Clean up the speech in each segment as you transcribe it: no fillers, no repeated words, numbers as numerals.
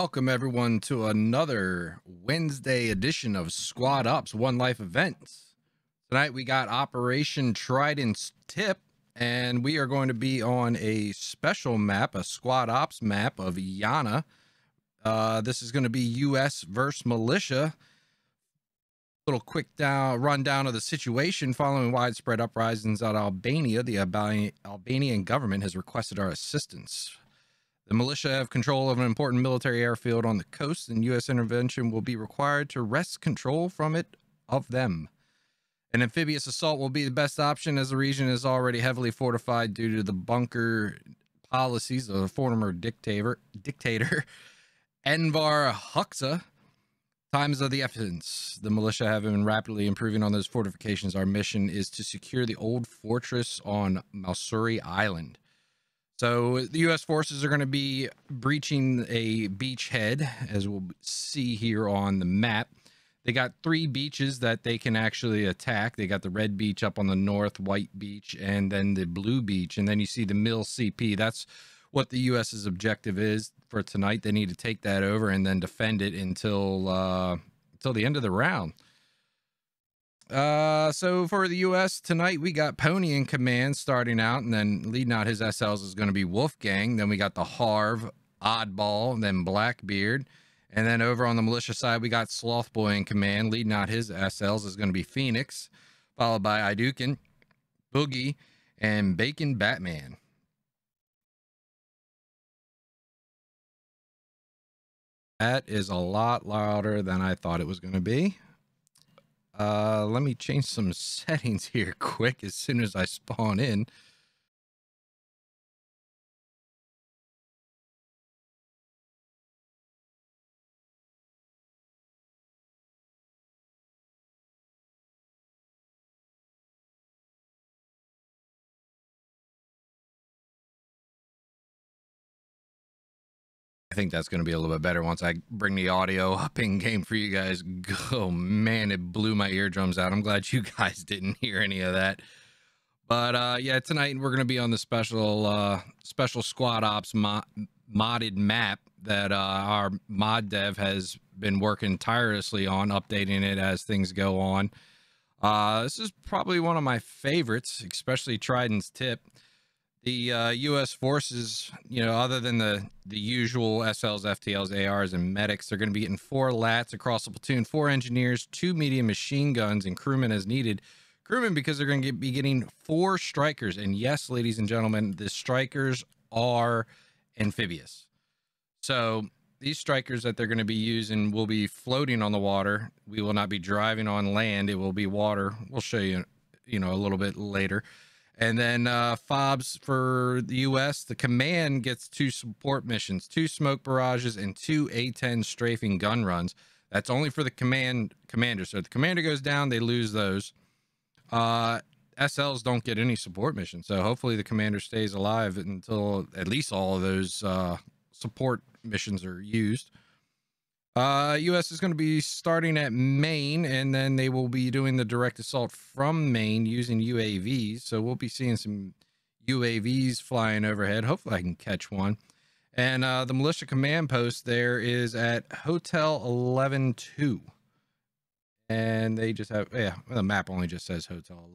Welcome everyone to another Wednesday edition of Squad Ops One Life Events. Tonight we got Operation Trident's Tip, and we are going to be on a special map, a Squad Ops map of Yana. This is going to be U.S. versus Militia. Little quick rundown of the situation. Following widespread uprisings out of Albania, the Albanian government has requested our assistance. The militia have control of an important military airfield on the coast, and U.S. intervention will be required to wrest control from it of them. An amphibious assault will be the best option, as the region is already heavily fortified due to the bunker policies of the former dictator Enver Hoxha. Times of the essence. The militia have been rapidly improving on those fortifications. Our mission is to secure the old fortress on Mausuri Island. So the U.S. forces are going to be breaching a beachhead, as we'll see here on the map. They got three beaches that they can actually attack. They got the red beach up on the north, white beach, and then the blue beach. And then you see the mill CP. That's what the U.S.'s objective is for tonight. They need to take that over and then defend it until the end of the round. So for the U.S. tonight, we got Pony in command starting out, and then leading out his SLs is going to be Wolfgang. Then we got the Harv, Oddball, and then Blackbeard. And then over on the militia side, we got Slothboy in command. Leading out his SLs is going to be Phoenix, followed by Hadouken, Boogie, and Bacon Batman. That is a lot louder than I thought it was going to be. Let me change some settings here quick as soon as I spawn in. I think that's going to be a little bit better once I bring the audio up in game for you guys. Oh man, it blew my eardrums out. I'm glad you guys didn't hear any of that. But yeah, tonight we're going to be on the special Squad Ops modded map that our mod dev has been working tirelessly on, updating it as things go on. This is probably one of my favorites, especially Trident's Tip. The U.S. forces, you know, other than the usual SLs, FTLs, ARs, and medics, they're going to be getting 4 lats across the platoon, 4 engineers, 2 medium machine guns, and crewmen as needed. Crewmen because they're going to be getting 4 strikers. And yes, ladies and gentlemen, the strikers are amphibious. So these strikers that they're going to be using will be floating on the water. We will not be driving on land. It will be water. We'll show you, you know, a little bit later. And then FOBs for the U.S. The command gets 2 support missions, 2 smoke barrages, and 2 A-10 strafing gun runs. That's only for the commander. So if the commander goes down, they lose those. SLs don't get any support missions. So hopefully the commander stays alive until at least all of those support missions are used. U.S. is going to be starting at Maine, and then they will be doing the direct assault from Maine using UAVs. So we'll be seeing some UAVs flying overhead. Hopefully I can catch one. And the militia command post there is at Hotel 11-2. And they just have, yeah, the map only just says Hotel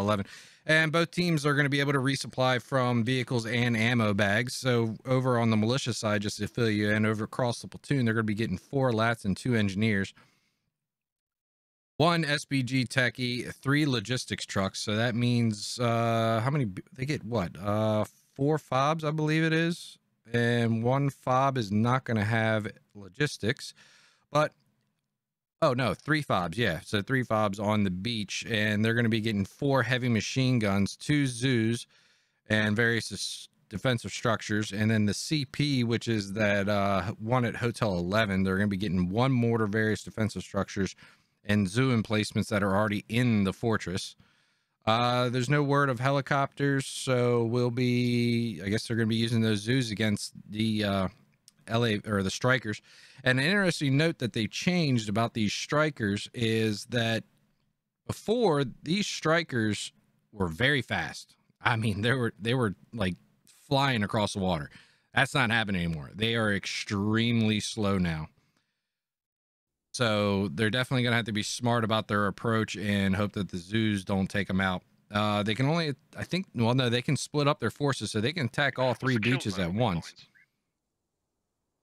11. And both teams are going to be able to resupply from vehicles and ammo bags. So over on the militia side, just to fill you in, over across the platoon, they're going to be getting 4 lats and 2 engineers, 1 SBG techie, 3 logistics trucks. So that means how many? They get what? 4 FOBs, I believe it is. And 1 FOB is not going to have logistics, but oh, no, 3 FOBs, yeah. So 3 FOBs on the beach, and they're going to be getting 4 heavy machine guns, 2 zoos, and various defensive structures. And then the CP, which is that one at Hotel 11, they're going to be getting 1 mortar, various defensive structures, and zoo emplacements that are already in the fortress. There's no word of helicopters, so we'll be, I guess they're going to be using those zoos against the LA or the strikers. And an interesting note that they changed about these strikers is that before, these strikers were very fast. I mean, they were like flying across the water. That's not happening anymore. They are extremely slow now. So they're definitely going to have to be smart about their approach and hope that the zoos don't take them out. They can only, I think, well, no, they can split up their forces, so they can attack all three beaches at once.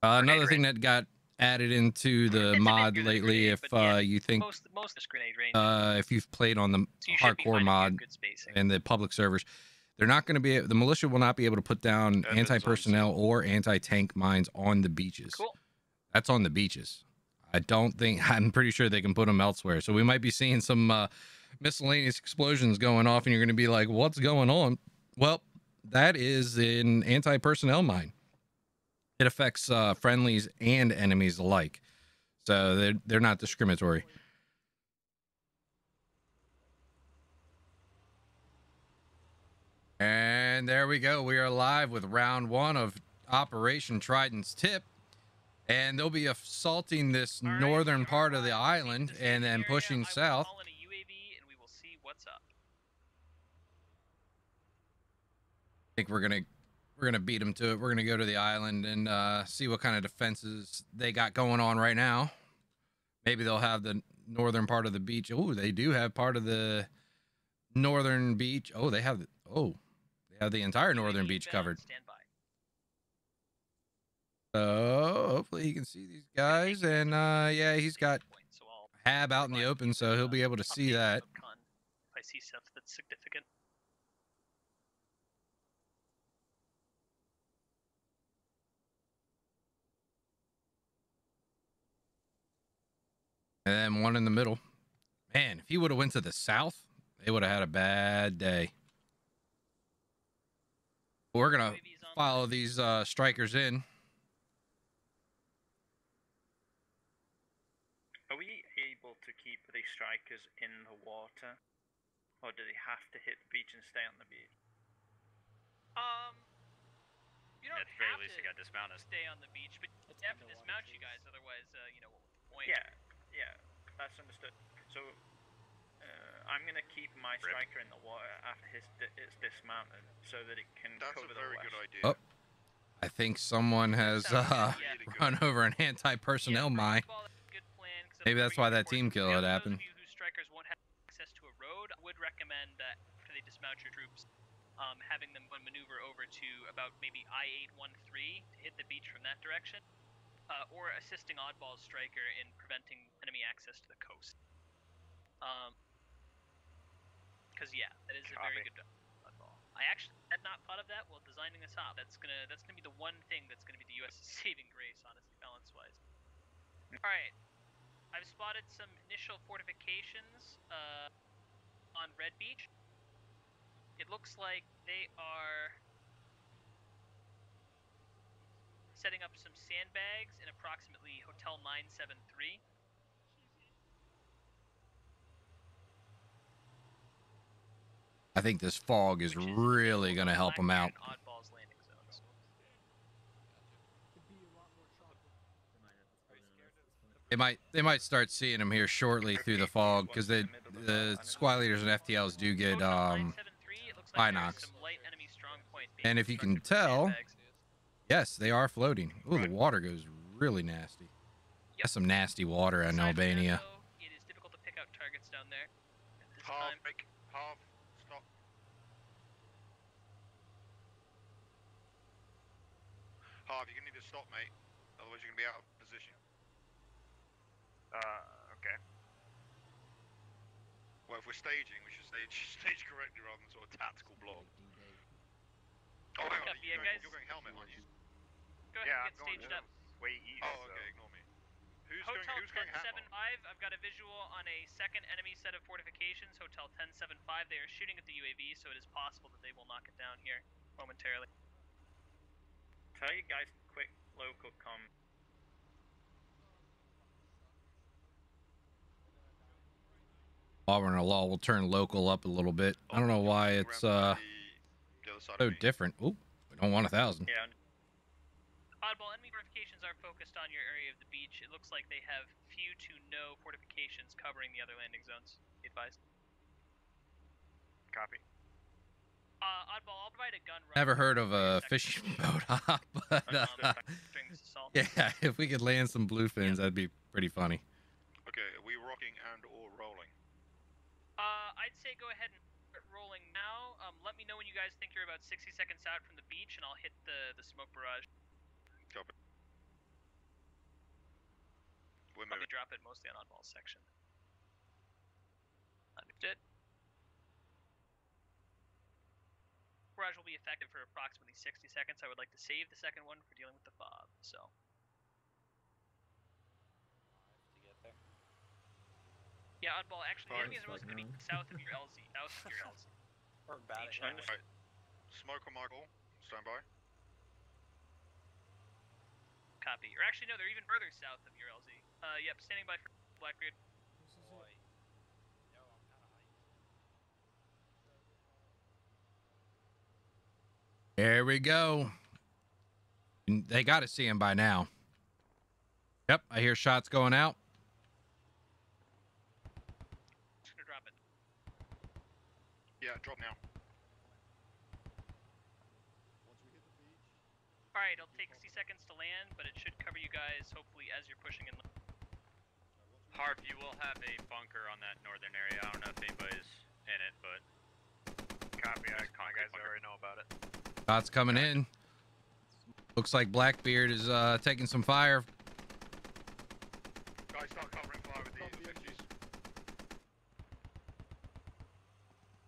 Another thing that got added into the mod lately, if you think, if you've played on the hardcore mod and the public servers, they're not going to be, the militia will not be able to put down anti-personnel or anti-tank mines on the beaches. Cool. That's on the beaches. I don't think, I'm pretty sure they can put them elsewhere. So we might be seeing some miscellaneous explosions going off, and you're going to be like, what's going on? Well, that is an anti-personnel mine. It affects friendlies and enemies alike. So they're not discriminatory. And there we go. We are live with round one of Operation Trident's Tip. And they'll be assaulting this northern part of the island and then pushing south. I think we're gonna beat them to it. We're gonna go to the island and see what kind of defenses they got going on right now. Maybe they'll have the northern part of the beach. Oh, they do have part of the northern beach. Oh, they have the entire northern beach covered. So hopefully he can see these guys, and yeah, he's got Hab out in the open, so he'll be able to see that. I see stuff that's significant. And then one in the middle. Man, if he would have went to the south, they would have had a bad day. We're going to follow these strikers in. Are we able to keep the strikers in the water? Or do they have to hit the beach and stay on the beach? You don't have to. At the very least, they got dismounted. Stay on the beach, but you have to dismount you guys, otherwise, you know, what was the point? Yeah. Yeah, that's understood. So, I'm going to keep my striker in the water after it's dismounted so that it can cover the west. That's a very good idea. Oh, I think someone has run over an anti-personnel mine. Maybe that's why that team kill had happened. Those of you whose strikers won't have access to a road, I would recommend that after they dismount your troops, having them maneuver over to about maybe I-813 to hit the beach from that direction. Or assisting Oddball's striker in preventing enemy access to the coast. Because yeah, that is a very good Oddball. I actually had not thought of that while designing this op. That's gonna be the one thing that's gonna be the U.S.'s saving grace, honestly, balance-wise. All right, I've spotted some initial fortifications on Red Beach. It looks like they are setting up some sandbags in approximately Hotel 973. I think this fog is really going to help them out. Oddball's landing zones. They might start seeing them here shortly through the fog, because the squad leaders and FTLs do get binocs. And if you can tell. Yes, they are floating. Ooh, the water goes really nasty. Yep. That's some nasty water in Albania. It is difficult to pick out targets down there. Half, stop. Half, you're gonna need to stop, mate. Otherwise, you're gonna be out of position. Okay. Well, if we're staging, we should stage correctly rather than sort of tactical block. Oh, hang on, you're going helmet, aren't you? Go ahead and get staged up. Way easy, oh, okay, ignore me. Hotel 1075, I've got a visual on a second enemy set of fortifications, Hotel 1075. They are shooting at the UAV, so it is possible that they will knock it down here momentarily. Tell you guys quick local comm. While we're in a law, we'll turn local up a little bit. I don't know why it's so different. Ooh, we don't want 1,000. Yeah. Oddball, enemy fortifications are focused on your area of the beach. It looks like they have few to no fortifications covering the other landing zones. Be advised. Copy. Oddball, I'll provide a gun. Never heard of a fishing boat hop, but yeah, if we could land some bluefins, that'd be pretty funny. Okay, are we rocking and or rolling? I'd say go ahead and start rolling now. Let me know when you guys think you're about 60 seconds out from the beach, and I'll hit the smoke barrage. Copy. We're moving. Probably drop it mostly on Oddball's section. Understood. Barrage will be effective for approximately 60 seconds. I would like to save the second one for dealing with the fog, so. To get there. Yeah, Oddball, actually, the enemies are mostly going to be south of your LZ. South of your LZ. Or about it. Right. Smoker Michael, stand by. Copy. Or actually, no, they're even further south of your LZ. Yep, standing by for Blackbeard. There we go. They got to see him by now. Yep, I hear shots going out. Just gonna drop it. Yeah, drop now. All right, it'll take 60 seconds to land, but it should cover you guys hopefully as you're pushing in. Harv, you will have a bunker on that northern area. I don't know if anybody's in it, but copy. I guys already know about it. Shots coming in. Looks like Blackbeard is taking some fire. Guys, start covering fire with these.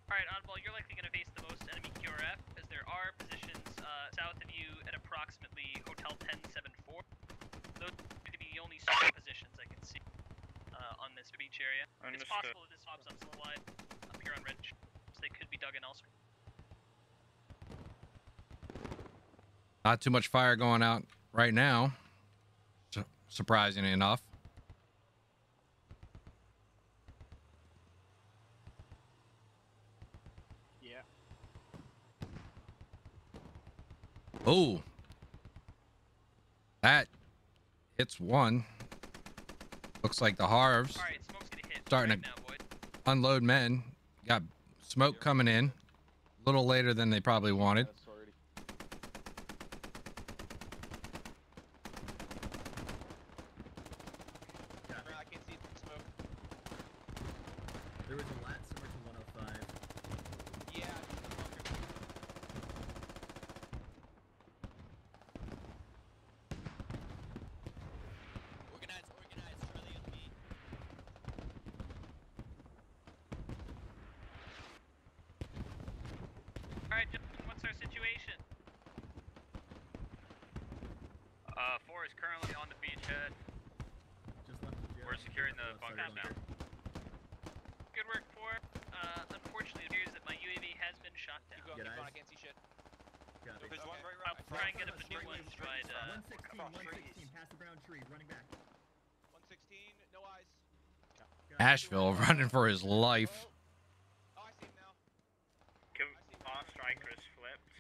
Alright, Oddball, you're likely going to face the most enemy QRF, as there are positions south of you at approximately Hotel 1074. Those are going to be the only solo positions I can see on this beach area. Understood. It's possible that this hops up some wide up here on Ridge, so they could be dug in elsewhere. Not too much fire going out right now, surprisingly enough. Yeah. Oh, that hits one. Looks like the Harv's starting to unload men. Got smoke coming in a little later than they probably wanted. Asheville running for his life. Oh, I see him now. Our strikers flipped.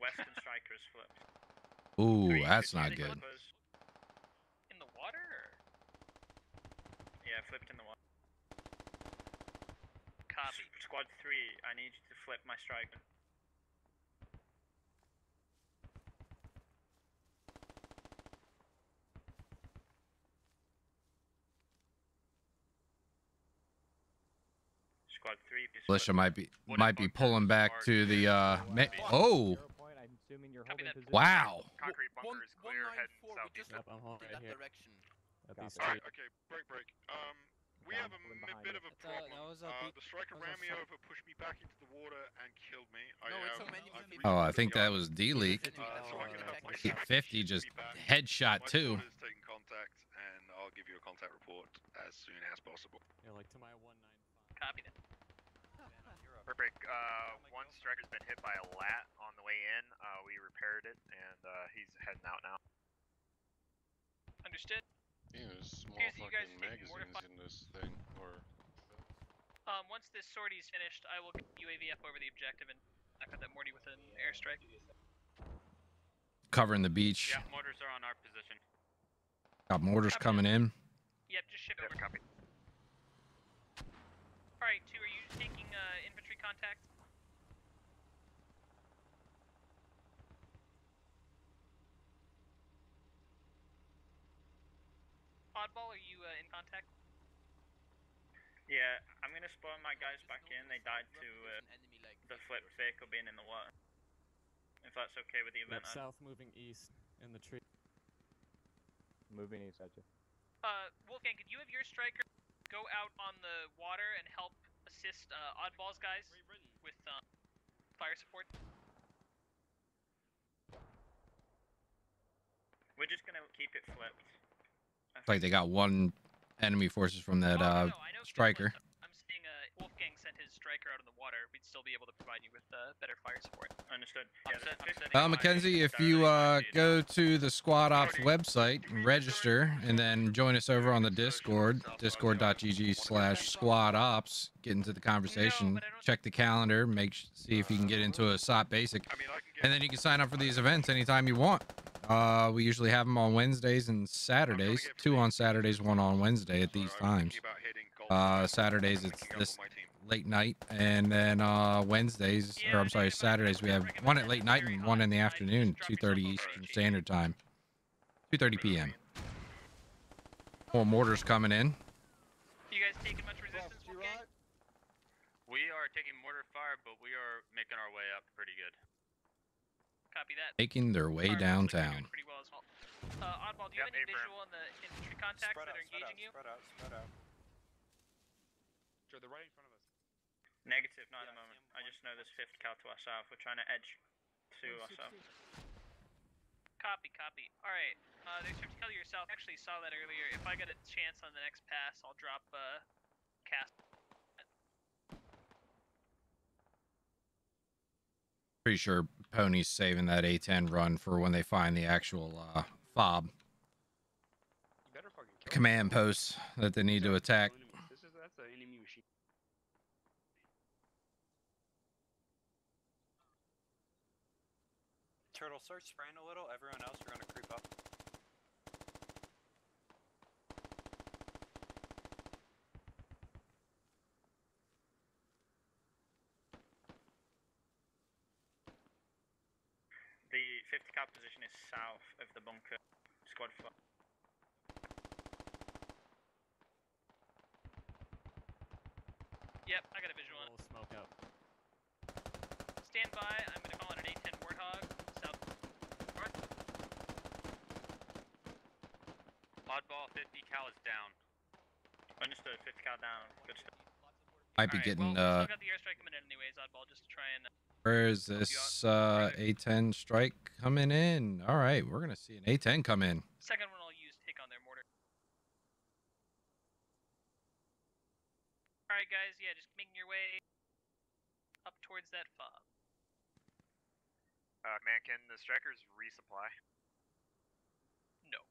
Western strikers flipped. Ooh, that's not good. In the water? Yeah, flipped in the water. Copy. Squad 3, I need you to flip my striker. Militia might be pulling back to the oh, wow. Break. We have a bit of a problem. The striker ran me over, pushed me back into the water and killed me. Oh, I think that was D-Leak. 50 just headshot too. Taking contact, and I'll give you a contact report as soon as possible. Yeah, like to my 195. Copy that. Perfect. One striker's been hit by a lat on the way in. We repaired it, and he's heading out now. Understood. Yeah, there's small fucking magazines in this thing, or... once this sortie's finished, I will get UAV up over the objective and knock out that Morty with an airstrike. Covering the beach. Yeah, mortars are on our position. Got mortars coming in. Yep, just ship over. Copy. Alright, 2, are you taking infantry contact? Oddball, are you in contact? Yeah, I'm gonna spawn my guys back in. They died to the flip vehicle being in the water. If that's okay with the event. Look south, moving east in the tree. Moving east, gotcha. Wolfgang, could you have your striker go out on the water and help assist Oddball's guys with fire support? We're just gonna keep it flipped. Like they got one enemy forces from that no, striker. I'm seeing Wolfgang sent his striker out in the water. We'd still be able to provide you with better fire support. Understood. Yeah, Mackenzie, if you go to the Squad Ops website, register, and then join us over on the Discord, discord.gg/squadops. Get into the conversation, check the calendar, see if you can get into a SOP basic, and then you can sign up for these events anytime you want. We usually have them on Wednesdays and Saturdays. 2 on Saturdays, 1 on Wednesday at these times. Saturdays, it's this late night. And then Wednesdays, or I'm sorry, Saturdays, we have one at late night and one in the afternoon, 2:30 Eastern Standard Time, 2:30 p.m. More mortars coming in. You guys taking much resistance, Wolfgang? We are taking mortar fire, but we are making our way up pretty good. Copy that. Making their way downtown. Pretty well as well. Oddball, do you have any visual on the infantry contacts that are engaging you? Spread out. They're right in front of us. Negative, not at the moment. I just know there's 5th Cal to our south. We're trying to edge to our south. Copy. Alright, there's 5th Cal to your south. Actually saw that earlier. If I get a chance on the next pass, I'll drop cast. Pretty sure Pony's saving that A10 run for when they find the actual fob command posts that they need to attack. That's an enemy machine. Turtle start spraying a little. Everyone else, we're gonna creep up. The 50 cal position is south of the bunker. Squad 4. Yep, I got a visual on. We'll smoke up. Stand by, I'm gonna call it an A10 Warthog. South. North. Oddball, 50 cal is down. Understood, 50 cal down. Good stuff. Might be getting, still got the airstrike coming in anyways, Oddball, just to try and... Where is this A10 strike coming in? All right, we're going to see an A10 come in. Second one I'll use take on their mortar. All right, guys, yeah, just making your way up towards that fob. Man, can the strikers resupply? No.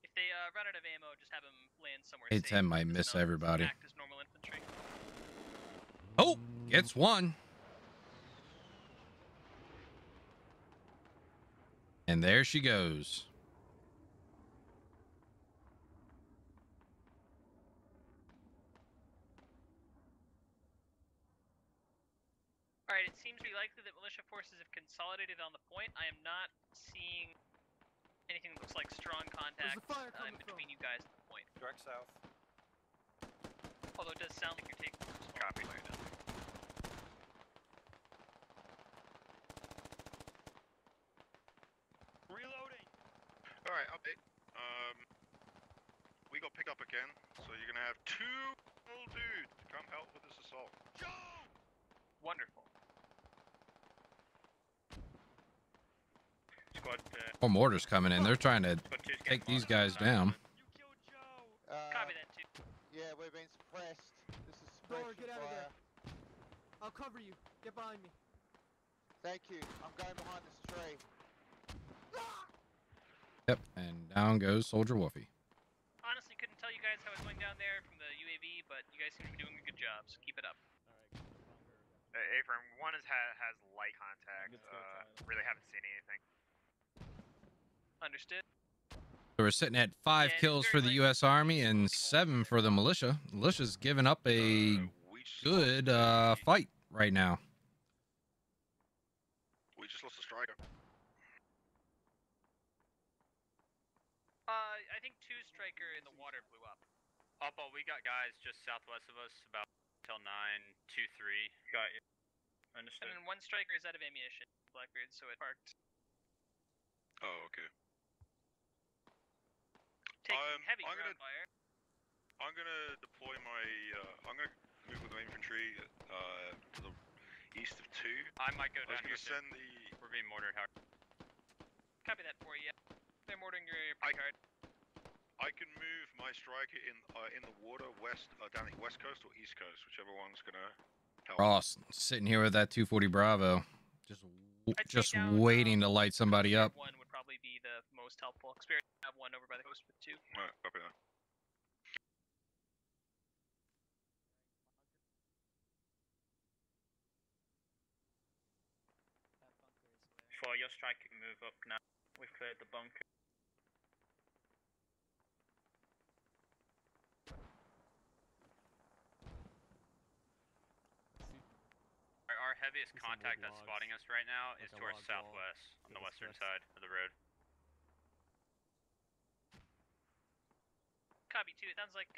If they run out of ammo, just have them land somewhere safe. A10 might miss everybody. Act as normal infantry. Oh, gets one. And there she goes. All right, it seems to be likely that militia forces have consolidated on the point. I am not seeing anything that looks like strong contact in between you guys at the point. Direct south. Although it does sound like you're taking copy right now. Reloading. All right, update. We got picked up again, so you're gonna have 2 old dudes come help with this assault. Go! Wonderful. Squad. More mortars coming in. They're trying to take these guys down. You killed Joe. Copy that too. Yeah, we're being suppressed. This is suppression. Get out of there. I'll cover you. Get behind me. Thank you. I'm going behind this tree. Ah! Yep, and down goes Soldier Wolfie. Honestly, couldn't tell you guys how it's going down there from the UAV, but you guys seem to be doing a good job, so keep it up. All right. Afram, one has light contact. Really haven't seen anything. Understood. So we're sitting at 5 kills for the U.S. Army and 7 for the militia. Militia's giving up a good fight right now. We just lost a striker. striker in the water blew up. Oddball, we got guys just southwest of us, about till 923. Got you. Understood. And then one striker is out of ammunition, Blackbeard, so it parked. Oh, okay. Taking heavy ground fire. I'm gonna deploy my. I'm gonna move with the infantry to the east of 2. I might go down. I'm gonna send the. We're being mortared hard. Copy that for you. They're mortaring your card. I can move my striker in the water west down the west coast or east coast, whichever one's gonna help. Ross sitting here with that 240 Bravo, just waiting to light somebody up. One would probably be the most helpful experience. I have one over by the coast with 2. All right, copy that. Before your striker can move up now, we've cleared the bunker. Our heaviest contact that's spotting us right now is to our southwest, on the western side of the road. Copy, too. It sounds like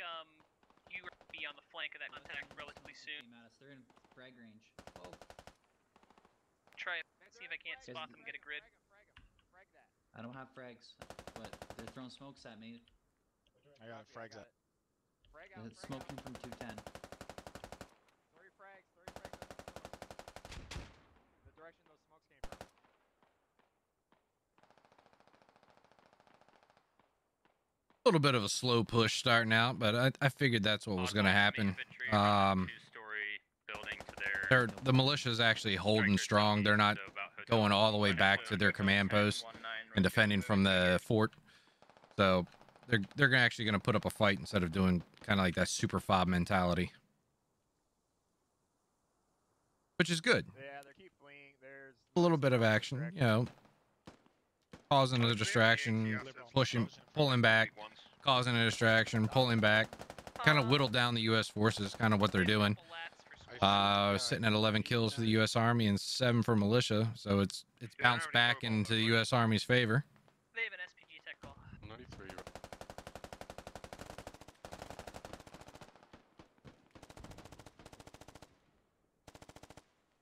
you will be on the flank of that contact relatively soon. They're in frag range. Whoa. Try and see if I can't spot them, get a grid. Frag that. I don't have frags, but they're throwing smokes at me. I got frags up. They're smoking from 210. 3 frags. Direction those smokes came from. A little bit of a slow push starting out, but I figured that's what was going to happen. Two-story building to their the militia's actually holding strong. They're not going all the way back to their command post and defending from the fort. So they're actually going to put up a fight instead of doing kind of like that super fob mentality, which is good. Yeah, they keep fleeing. There's a little bit of action, you know, causing a distraction, pushing, pulling back, causing a distraction, pulling back, kind of whittled down the U.S. forces, kind of what they're doing. Sitting at 11 kills for the U.S. Army and 7 for militia, so it's bounced back into the U.S. Army's favor. They have an SPG tech call. 93.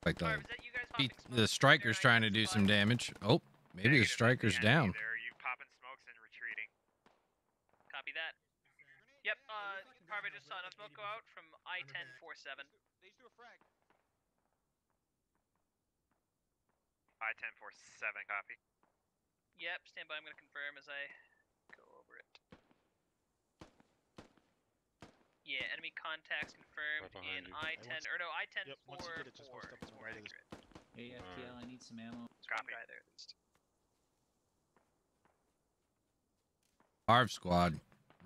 Like the striker's trying to do some damage. Oh, maybe the striker's down. There, you popping smokes and retreating. Copy that. Yep, Harv, just saw enough smoke go out from I-10-47. They used to do a frag. I-10-47, copy. Yep, stand by. I'm going to confirm as I go over it. Yeah, enemy contacts confirmed in I-10, or no, I-10-4-4. Hey, FTL, I need some ammo. Copy. There, at least. Harv squad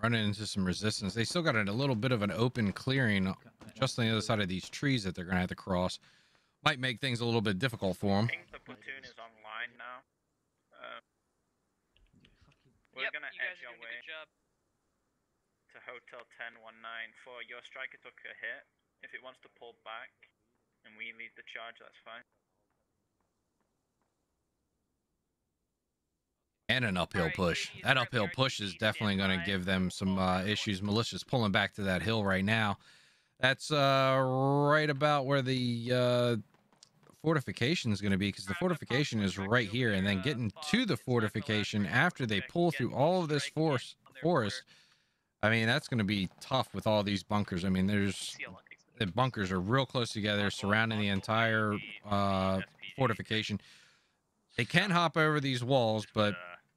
running into some resistance. They still got a little bit of an open clearing just on the other side of these trees that they're going to have to cross. Might make things a little bit difficult for them. I think the platoon is online now. We're going to edge our way to Hotel 10-19-4. Your striker took a hit. If it wants to pull back and we lead the charge, that's fine. And an uphill push. That uphill push is definitely going to give them some issues. Militia's pulling back to that hill right now. That's right about where the fortification is going to be, because the fortification is right here, and then getting to the fortification after they pull through all of this forest, I mean, that's going to be tough with all these bunkers. I mean, the bunkers are real close together, surrounding the entire fortification. They can hop over these walls, but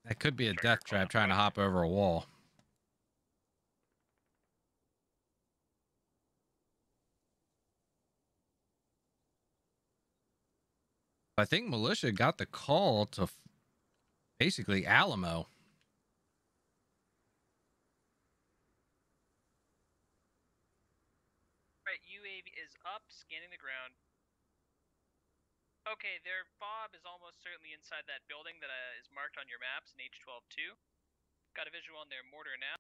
that could be a death trap trying to hop over a wall. I think militia got the call to basically Alamo. UAV is up, scanning the ground. Okay, their FOB is almost certainly inside that building that is marked on your maps in H12-2. Got a visual on their mortar now.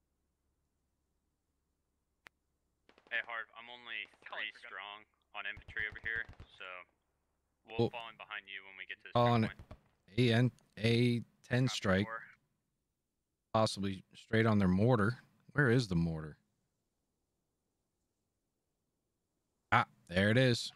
Hey, Harv, I'm only 3 strong on infantry over here, so we'll fall in behind you when we get to the on A10 strike. Possibly straight on their mortar. Where is the mortar? Ah, there it is.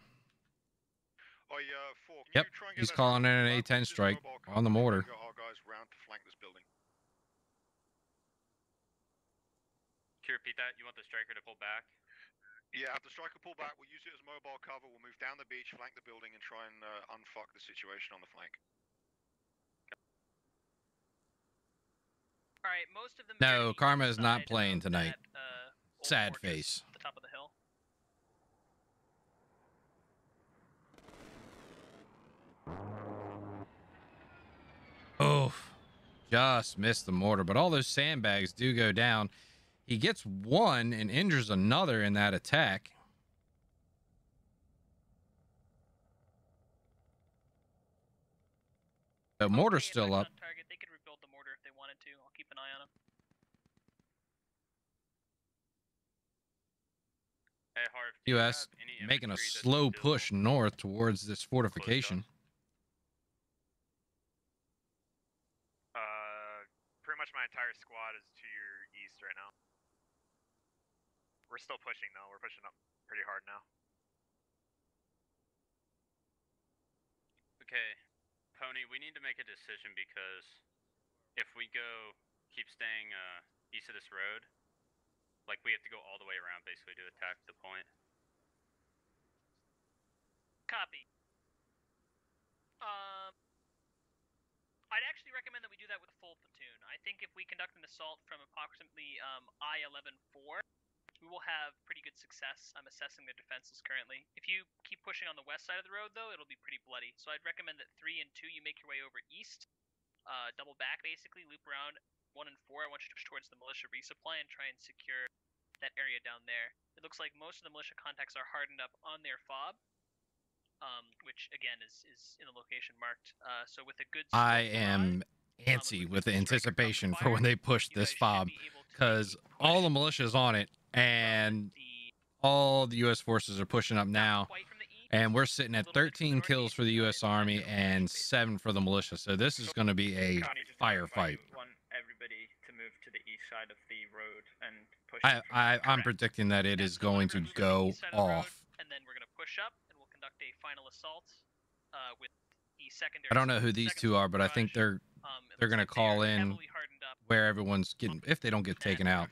Yep, he's calling in an A-10 strike on the mortar. Can you repeat that? You want the striker to pull back? Yeah, if the striker pull back, we'll use it as mobile cover. We'll move down the beach, flank the building, and try and unfuck the situation on the flank. All right, most of them. No, Karma is not playing tonight. Sad face. At the top of the hill. Oof. Just missed the mortar, but all those sandbags do go down. He gets one and injures another in that attack. The mortar's still up. They could rebuild the mortar if they wanted to. I'll keep an eye on him. Hey, Harv, U.S. making a slow push north towards this fortification. Pretty much my entire squad is to your east right now. We're still pushing, though. We're pushing up pretty hard now. Okay, Pony, we need to make a decision, because if we go keep staying east of this road, like, we have to go all the way around, basically, to attack the point. Copy. I'd actually recommend that we do that with a full platoon. I think if we conduct an assault from approximately I-11-4, we will have pretty good success. I'm assessing their defenses currently. If you keep pushing on the west side of the road, though, it'll be pretty bloody. So I'd recommend that 3 and 2, you make your way over east, double back basically, loop around 1 and 4. I want you to push towards the militia resupply and try and secure that area down there. It looks like most of the militia contacts are hardened up on their fob, which again is in a location marked. So with a good, I am antsy with the anticipation for when they push this fob, because all the militia is on it. And all the U.S. forces are pushing up now, and we're sitting at 13 kills for the U.S. Army and 7 for the militia. So this is going to be a firefight. Everybody to move to the east side of the road and push. I'm predicting that it is going to go off. And then we're going to push up, and we'll conduct a final assault with the secondary. I don't know who these two are, but I think they're going to call in where everyone's getting, if they don't get taken out.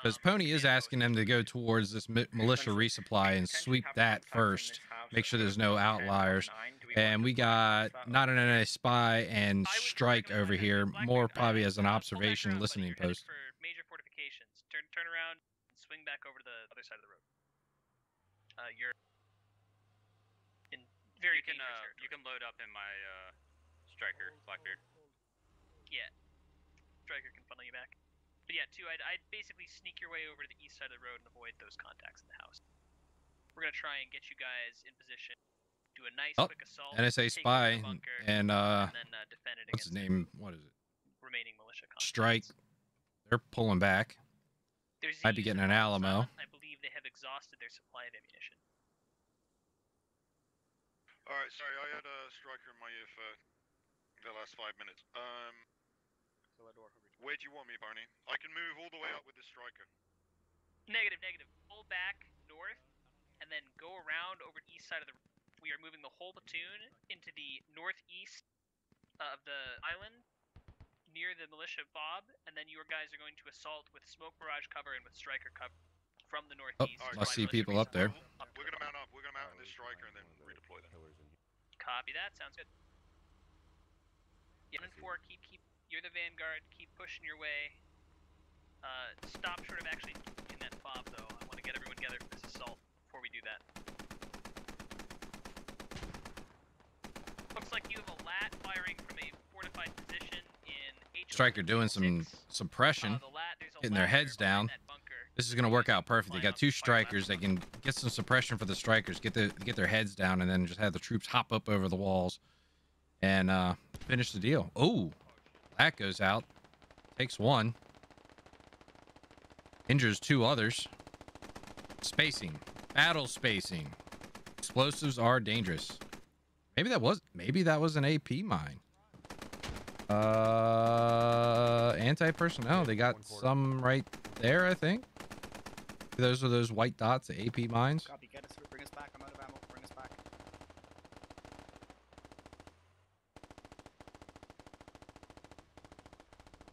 Because Pony is asking them to go towards this militia resupply and sweep that first. Make sure there's no outliers. And we got not an NA spy and strike over here, more probably as an observation listening post. Major fortifications. Turn around, swing back over to the other side of the road. You're in very dangerous territory. You can load up in my striker, Blackbeard. Yeah, striker can funnel you back. But yeah, too, I'd basically sneak your way over to the east side of the road and avoid those contacts in the house. We're gonna try and get you guys in position. Do a nice quick assault. NSA spy bunker, and then defend it. What's his name? What is it? Remaining militia contacts. Strike. They're pulling back. Might be getting an Alamo. I believe they have exhausted their supply of ammunition. All right, sorry, I had a striker in my ear for the last 5 minutes. Where do you want me, Barney? I can move all the way up with the striker. Negative, negative. Pull back north, and then go around over the east side of the... We are moving the whole platoon into the northeast of the island, near the militia fob, and then your guys are going to assault with smoke barrage cover and with striker cover from the northeast. Oh, I see people up there. We're going to mount up. We're going to mount in this striker and then redeploy them. Copy that. Sounds good. 7 and 4, keep. You're the vanguard. Keep pushing your way. Stop short of actually in that fob, though. I want to get everyone together for this assault before we do that. Looks like you have a lat firing from a fortified position in H. Striker doing some suppression, getting their heads down. This is going to work out perfect. They got 2 strikers. They can get some suppression for the strikers, get their heads down, and then just have the troops hop up over the walls and finish the deal. Oh. That goes out, takes one, injures 2 others. Spacing, battle spacing. Explosives are dangerous. Maybe that was an AP mine. Anti-personnel. They got some right there, I think. Those are those white dots, AP mines. Copy, get us through. Bring us back. I'm out of ammo. Bring us back.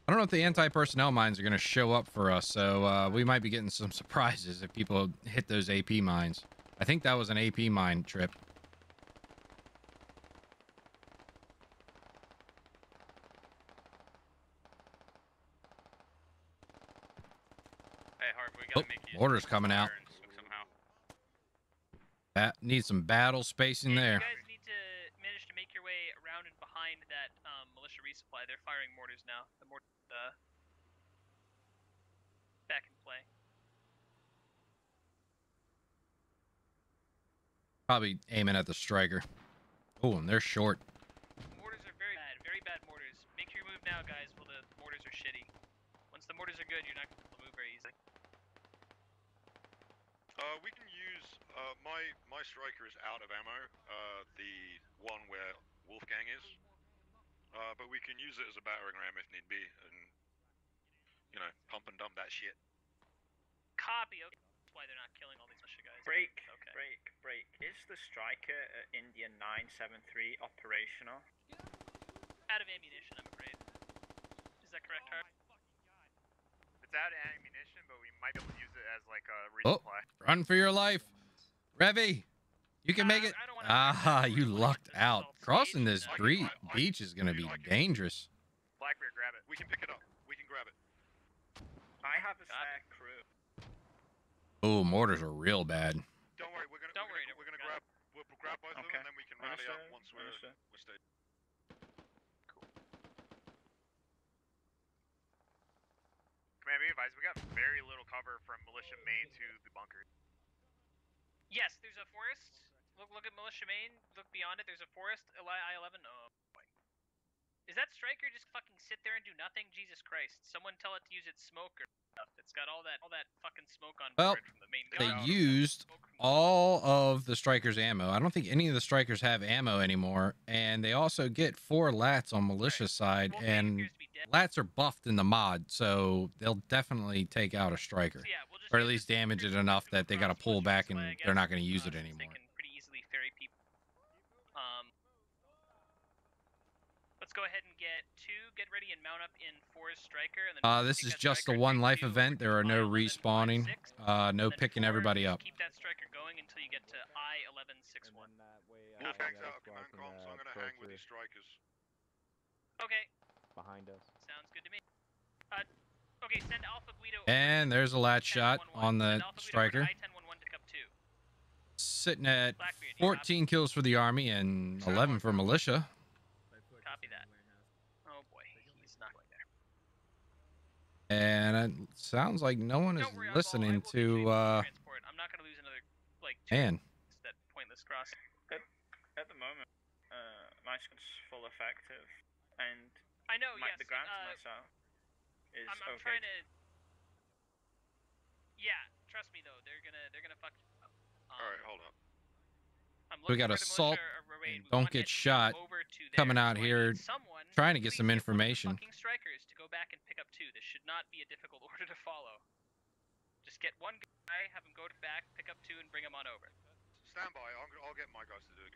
I don't know if the anti-personnel mines are going to show up for us, so we might be getting some surprises if people hit those AP mines. I think that was an AP mine trip. Orders coming out. That needs some battle spacing there. You guys need to manage to make your way around and behind that militia resupply. They're firing mortars now. The mortars back in play. Probably aiming at the striker. Oh, and they're short. Mortars are very bad mortars. Make your move now, guys, while the mortars are shitty. Once the mortars are good, you're not going to move very easily. We can use my striker is out of ammo, the one where Wolfgang is, but we can use it as a battering ram if need be, and you know, pump and dump that shit. Copy. Okay. That's why they're not killing all these militia guys. Break. Okay. Break. Is the striker at India 973 operational? Out of ammunition, I'm afraid. Is that correct, Harv? It's out of ammunition, but we might be able to use it as like a resupply. Oh, run for your life, Revy. You can make it. You lucked out. Crossing this beach is gonna be dangerous. Blackbeard, grab it. We can pick it up. We can grab it. I have a stack crew. Oh, mortars are real bad. Don't worry, we're gonna grab. We'll grab both of them, and then we can rally up once we're stayed. Command, be advised, we got very little cover from Militia Main to the bunker. Yes, there's a forest. Look at Militia Main. Look beyond it. There's a forest. I-11. Oh, boy. Is that striker just fucking sit there and do nothing? Jesus Christ. Someone tell it to use its smoke or stuff. It's got all that fucking smoke on board from the main gun. They used all of the striker's ammo. I don't think any of the strikers have ammo anymore. And they also get 4 lats on militia side. Well, and lats are buffed in the mod, so they'll definitely take out a striker. So yeah, or at least damage it enough that they got to pull back and they're not going to use it anymore. They can pretty easily ferry people. Let's go ahead and get ready and mount up in forest striker. And then this is just the one life event. There are no respawning, no picking everybody up. Keep that striker going until you get to I-1161. Wolfgang's out of command comms, so I'm going to hang with these strikers. Okay. Behind us. Sounds good to me. Okay, send Alpha Guido. And there's a lat shot on the striker. Sitting at 14 kills for the army and 11 for militia. Copy that. Oh boy, he's not going there. And it sounds like no one is listening to. I'm not going to lose another like 2 that pointless crossing. At the moment, my squad's full effective, and. I know, yes. The ground to myself is I'm okay. Trying to. Yeah, trust me though, they're gonna fuck you up. All right, hold up. We got assault. Don't get shot. Coming out here, trying to get some information. Fucking strikers to go back and pick up 2. This should not be a difficult order to follow. Just get one guy, have him go to back, pick up 2, and bring him on over. Stand by. I'll get my guys to do it.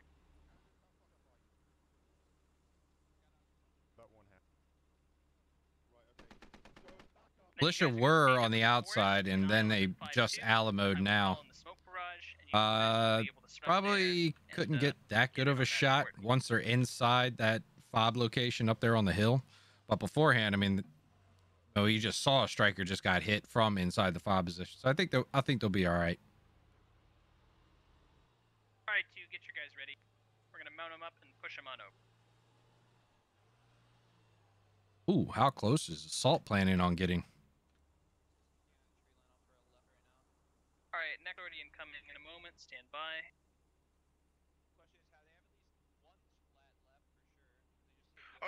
Militia were on the outside, and then they just Alamo'd now. Probably couldn't get that good of a shot once they're inside that fob location up there on the hill. But beforehand, I mean, you just saw a striker just got hit from inside the fob position. So I think they'll be all right. All right, you get your guys ready. We're gonna mount them up and push them on over. Ooh, how close is assault planning on getting? Alright, Necrodian coming in a moment, stand by.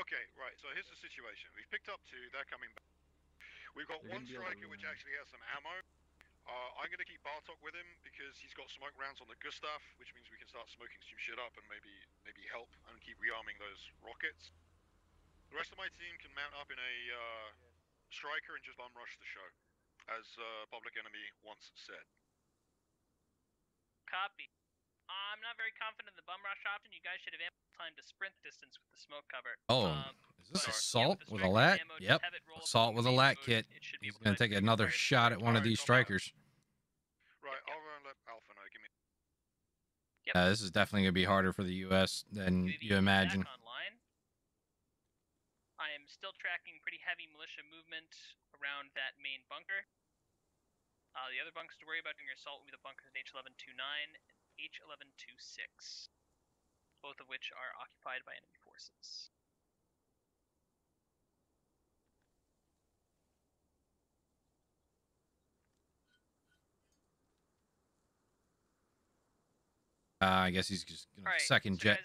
Okay, right, so here's the situation. We've picked up 2, they're coming back. We've got one striker which actually has some ammo. I'm going to keep Bartok with him because he's got smoke rounds on the Gustav, which means we can start smoking some shit up and maybe help and keep rearming those rockets. The rest of my team can mount up in a striker and just bomb rush the show, as Public Enemy once said. Copy. I'm not very confident in the bum rush option. You guys should have ample time to sprint distance with the smoke cover. Oh, is this assault with a lat? Yep, assault with a lat kit. He's going to take another shot at one of these strikers. Right, I'll run let Alpha know. Give me. Yep. This is definitely going to be harder for the U.S. than you imagine. I am still tracking pretty heavy militia movement around that main bunker. The other bunkers to worry about during your assault will be the bunkers at H1129 and H1126, both of which are occupied by enemy forces. I guess he's just going to second guess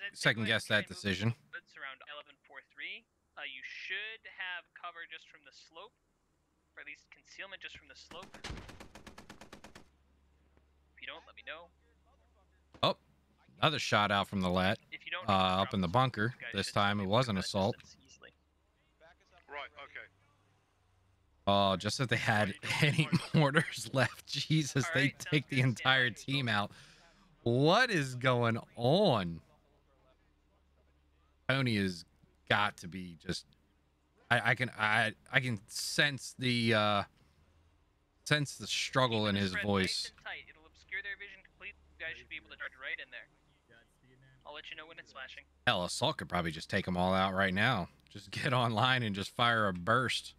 that decision. It's around 1143. You should have cover just from the slope, or at least concealment just from the slope. If you don't, let me know. Oh, another shot out from the lat. If you don't up in the bunker. This time it was an assault. Right, okay. Oh, just that they had any mortars left. Jesus, they take the entire team out. What is going on? Pony has got to be just. I can sense the struggle in his voice. It'll obscure their vision completely. You guys should be able to charge right in there. I'll let you know when it's flashing. Hell, assault could probably just take them all out right now. Just get online and just fire a burst.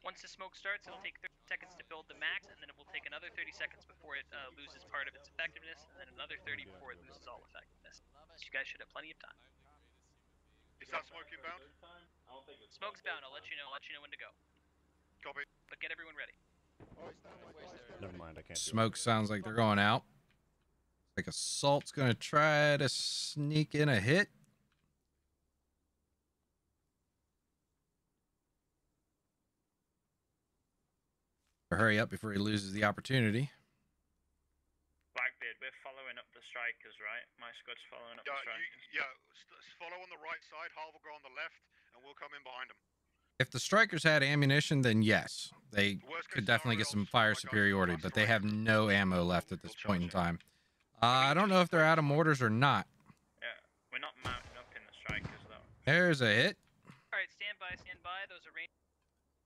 Once the smoke starts, it'll take 30 seconds to build the max, and then it will take another 30 seconds before it loses part of its effectiveness, and then another 30 before it loses all effectiveness. So you guys should have plenty of time. Is that smoke inbound? Smoke's bound. I'll let you know. I'll let you know when to go. Copy. But get everyone ready. Never mind. I can't. Smoke sounds like they're going out. Like assault's gonna try to sneak in a hit. Or hurry up before he loses the opportunity. Blackbeard, we're following up the strikers, right? My squad's following up the strikers. Follow on the right side, Harv will go on the left, and we'll come in behind them. If the strikers had ammunition, then yes, they could definitely get some fire superiority, but they have no ammo left at this point in time. I don't know if they're out of mortars or not. Yeah, we're not mounting up in the strikers, though. There's a hit. All right, stand by, stand by. Those are range.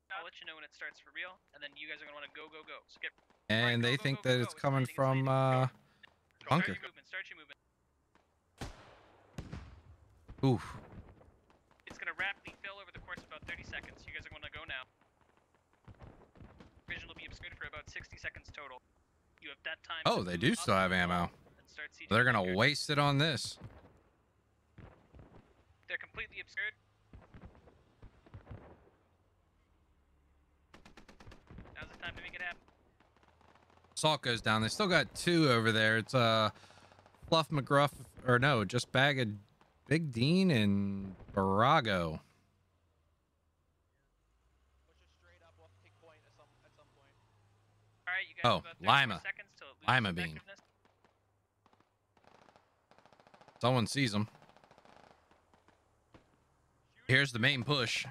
I'll let you know when it starts for real, and then you guys are going to want to go, go, go. So get... And they think that it's coming from bunker. Start your movement. Oof. It's going to rapidly fill over the course of about 30 seconds. You guys are going to go now. Vision will be obscured for about 60 seconds total. You have that time. Oh, they do still have ammo. They're going to waste it on this. They're completely obscured. Now's the time to make it happen. Assault goes down. They still got two over there. It's Fluff McGruff, or no, just Bag of Big Dean and Barago. Oh, Lima. Lima Bean. Someone sees him. Here's the main push.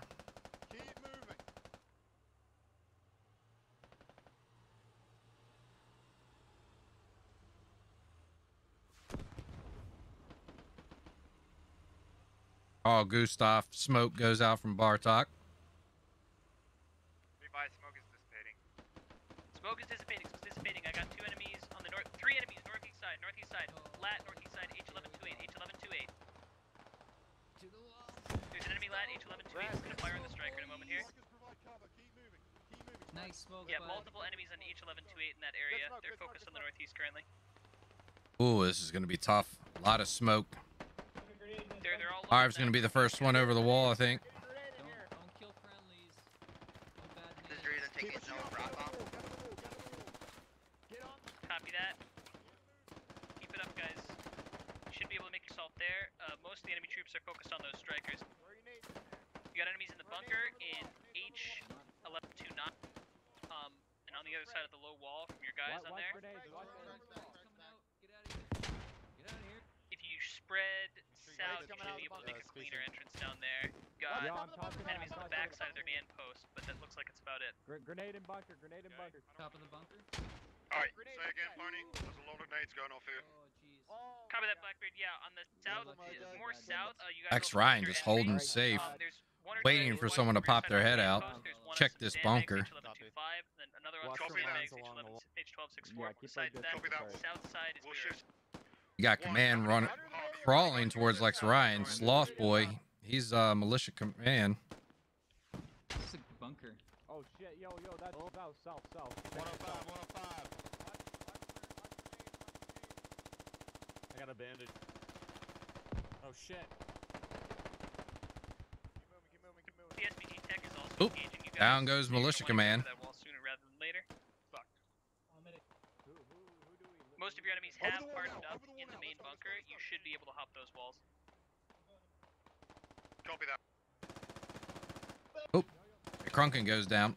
Oh, Gustav. Smoke goes out from Bartok. Smoke is dissipating. Smoke is dissipating. It's dissipating. I got two enemies on the north. Three enemies. Northeast side. Northeast side. Lat. Northeast side. H1128. H1128. There's an enemy lat. H1128. It's going to fire on the striker in a moment here. Nice smoke. Yeah, multiple enemies on H1128 in that area. They're focused on the northeast currently. Ooh, this is going to be tough. A lot of smoke. Harv's going to be the first one over the wall, I think. Don't kill friendlies. This is Razor taking his own rock off. Copy that. Keep it up, guys. You should be able to make yourself there. Most of the enemy troops are focused on those strikers. You got enemies in the bunker in H1129. And on the other side of the low wall from your guys on there. If you spread... South, you should be able to make a cleaner entrance down there. got enemies on the backside of their man post, but that looks like it's about it. Grenade in bunker, grenade in bunker. Top of the bunker? Alright, say again, Pony. There's a lot of nades going off here. Oh, copy that, Blackbeard. Yeah, on the south, more south, you guys... Lex Ryan just holding safe, waiting for someone to pop their head out. Check this bunker. You got command running, crawling towards Lex Ryan. Sloth boy. He's militia command. This is a bunker. Oh shit, yo, that's about south. 105, 105. I got a bandage. Oh shit. Keep moving. The SPG tech is also engaging you guys. Down goes militia command. That wall sooner rather than later. Fuck. Most of your enemies have hardened up in the main bunker. You should be able to hop those walls. Copy that. Oh, Krunken goes down.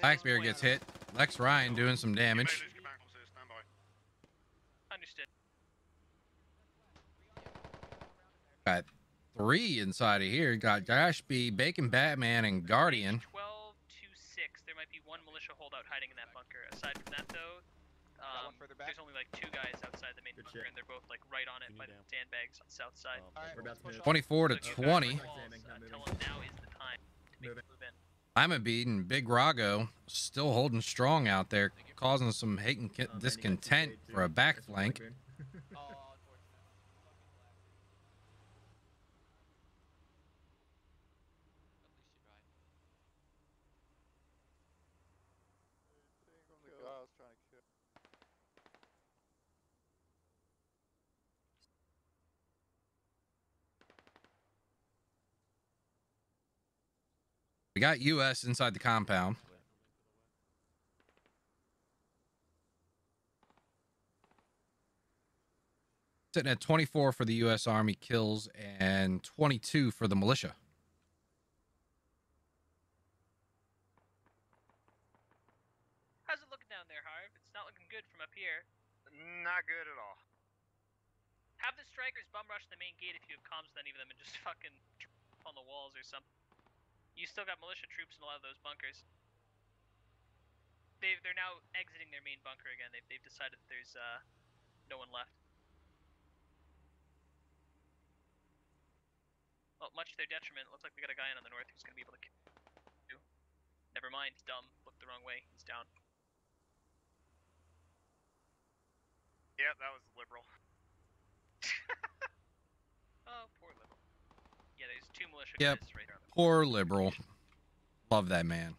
Blackbeard gets hit. Lex Ryan doing some damage. Understood. Got three inside of here. Got Dashby, Bacon Batman, and Guardian. 12 to 6. There might be one militia holdout hiding in that bunker. Aside from that, though, there's only like two guys outside the main bunker, and they're both like right on it by the sandbags on the south side. 24 to 20. Tell them now is the time. Lima Bean and Big Rago still holding strong out there, causing some hate and discontent for a back flank. We got U.S. inside the compound. Sitting at 24 for the U.S. Army kills and 22 for the militia. How's it looking down there, Harv? It's not looking good from up here. Not good at all. Have the strikers bum rush the main gate if you have comms with any of them and just fucking on the walls or something. You still got militia troops in a lot of those bunkers. They're now exiting their main bunker again. They've decided that there's no one left. Well, much to their detriment, looks like we got a guy in on the north who's going to be able to kill. Never mind, he's dumb. Looked the wrong way. He's down. Yeah, that was Liberal. Oh, poor Liberal. Yeah, there's two militia guys right on the poor Liberal. Love that man.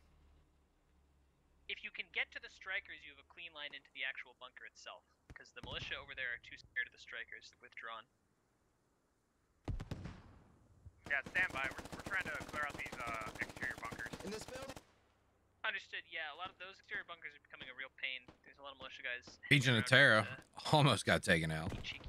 If you can get to the strikers, you have a clean line into the actual bunker itself, because the militia over there are too scared of the strikers. Withdrawn. Yeah, stand by. We're trying to clear out these exterior bunkers. In this building? Understood, yeah. A lot of those exterior bunkers are becoming a real pain. There's a lot of militia guys. Legion of Terra almost got taken out. Cheeky.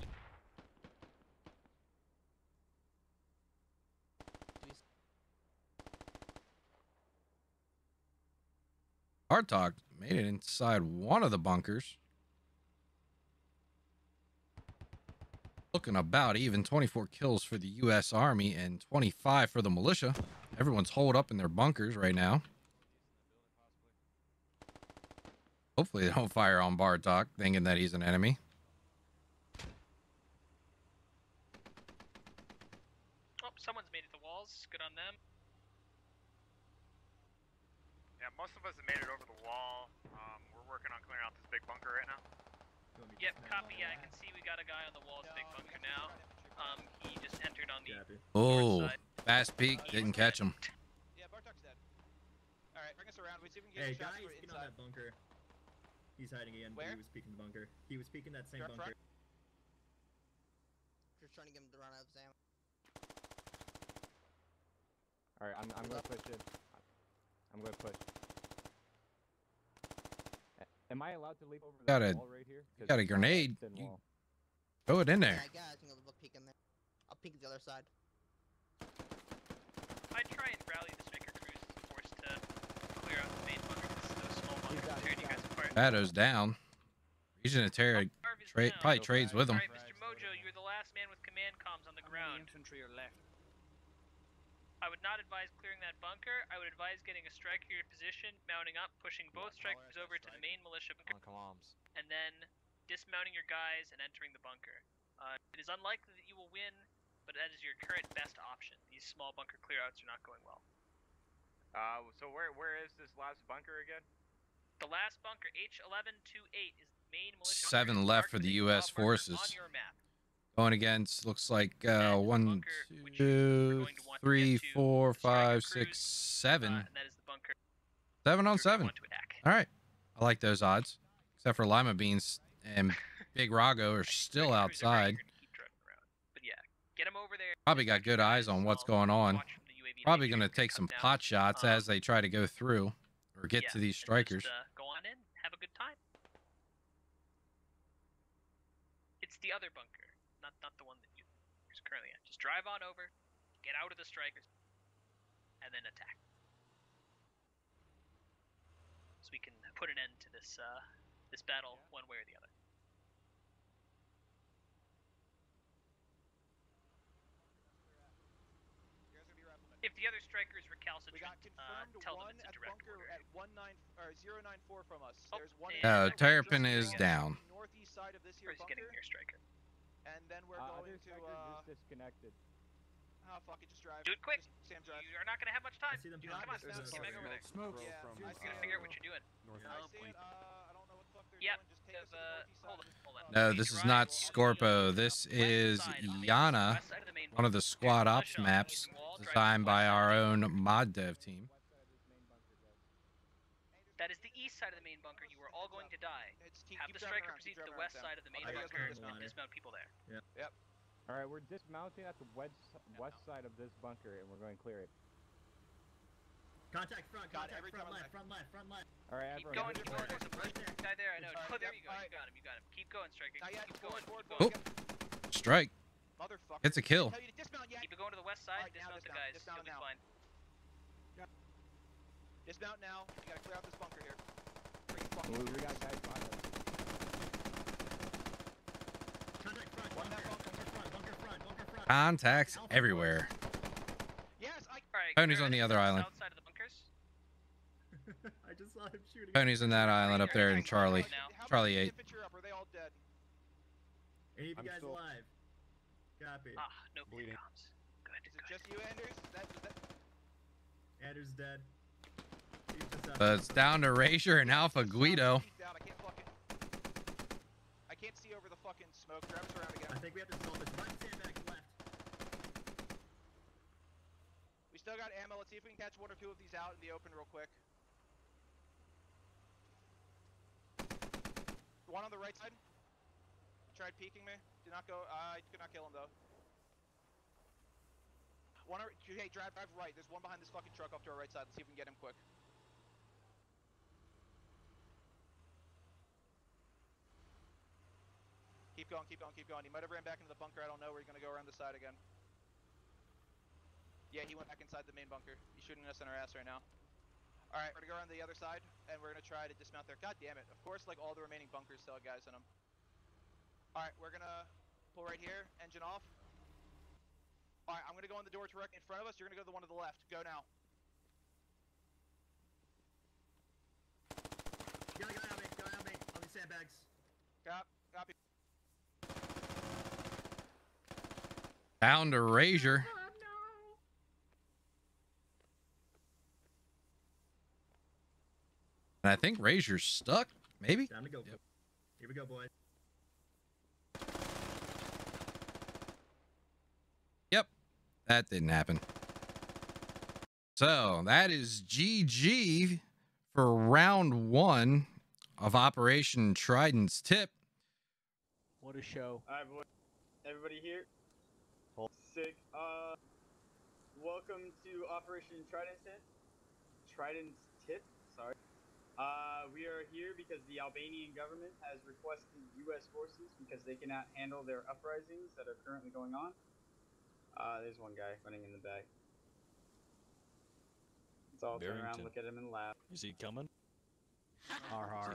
Bartok made it inside one of the bunkers. Looking about even. 24 kills for the U.S. Army and 25 for the militia. Everyone's holed up in their bunkers right now. Hopefully they don't fire on Bartok, thinking that he's an enemy. Oh, someone's made it to the walls. Good on them. Yeah, most of us have made it over the wall. We're working on clearing out this big bunker right now. Yep, copy. Yeah, I can see we got a guy on the wall at the big bunker now. He just entered on the... Oh, fast peek. Didn't catch him. Yeah, Bartok's dead. All right, bring us around. We see if we can get shots for inside. On that bunker. He's hiding again. Where? He was peeking the bunker. He was peeking that same bunker. Just trying to get him to run out of the sand. All right, I'm going to push it. I'm going to push. Am I allowed to leap over the wall right here? You got a grenade. You throw it in there. Yeah, I think I'll peek in there. I'll peek the other side. I try and rally the snicker crews as forced to clear out the main bunker. Those small bunkers tearing you guys apart. Bado's down. Legion of Terra probably trades with him. All right, Mr. Mojo, you're the last man with command comms on the ground. Infantry are left. I would not advise clearing that bunker. I would advise getting a strike to your position, mounting up, pushing both strikers over to the main militia bunker, and then dismounting your guys and entering the bunker. It is unlikely that you will win, but that is your current best option. These small bunker clearouts are not going well. So where is this last bunker again? The last bunker, H1128, is the main militia. 7 left for the U.S. forces. On your map. Going against, looks like, 1, 2, 3, 4, 5, 6, 7. And that is the bunker. 7 on 7. All right. I like those odds. Except for Lima Beans and Big Rago are still outside. But yeah, get them over there. Probably got good eyes on what's going on. Probably going to take some pot shots as they try to go through or get to these strikers. Just, go on in. Have a good time. It's the other bunker. Not the one that you're currently at. Just drive on over, get out of the strikers, and then attack. So we can put an end to this this battle one way or the other. If the other strikers recalcitrant, tell them it's a direct order. At 094 from us. There's one. Terrapin is down. Northeast side of this here bunker. He's getting near striker. And then we're going to disconnected. Oh fuck it, just drive. Do it quick. Sam, drive. You are not going to have much time. Come on, get back over there. I just got to figure out what you're doing. I don't know what the fuck they're doing. Just take hold on. No, this is not Scorpo. This is Yana, one of the Squad Ops maps designed by our own mod dev team. That is the east side of the main bunker. You are all going to die. Have the striker proceed to the west side of the main bunker and dismount people there. Yep. All right, we're dismounting at the west side of this bunker, and we're going to clear it. Contact front, contact front left. All right, keep going. There's a guy there. I know. Oh, there you go. You got him. You got him. Keep going, striker. Keep going. Oh, strike. Motherfucker. It's a kill. Keep it going to the west side. Dismount the guys. You'll be fine. Dismount now. You gotta clear out this bunker here. We got guys behind us. Contact front, bunker front. Contacts everywhere. Yes, Pony's on the other island. Outside of the bunkers. I just saw him shooting. Pony's in that island up there, and Charlie. Charlie 8. Are they all dead? Any of you guys alive? Copy. Ah, no bleeding. Good. Is it just you, Anders? Anders dead. It's down to Razor and Alpha Guido. I can't see over the fucking smoke. Grab us around again. I think we have to solve this. We still got ammo. Let's see if we can catch one or two of these out in the open real quick. One on the right side. Tried peeking me. Did not go. I could not kill him though. One. Hey, drive right. There's one behind this fucking truck off to our right side. Let's see if we can get him quick. Keep going, keep going, keep going. He might have ran back into the bunker. I don't know where he's going to go around the side again. Yeah, he went back inside the main bunker. He's shooting us in our ass right now. All right, we're going to go around the other side, and we're going to try to dismount there. God damn it. Of course, like all the remaining bunkers still have guys in them. All right, we're going to pull right here. Engine off. All right, I'm going to go in the door direct in front of us. You're going to go to the one to the left. Go now. Go out, mate. On these sandbags. Copy. Down to Razor. Oh, no. And I think Razor's stuck, maybe? Time to go. Yep. Here we go, boys. Yep. That didn't happen. So that is GG for round 1 of Operation Trident's Tip. What a show. All right, boys. Everybody here? Sick. Welcome to Operation Trident's Tip. Sorry. We are here because the Albanian government has requested U.S. forces because they cannot handle their uprisings that are currently going on. There's one guy running in the back. Let's all turn around, look at him, and laugh. Is he coming? Is he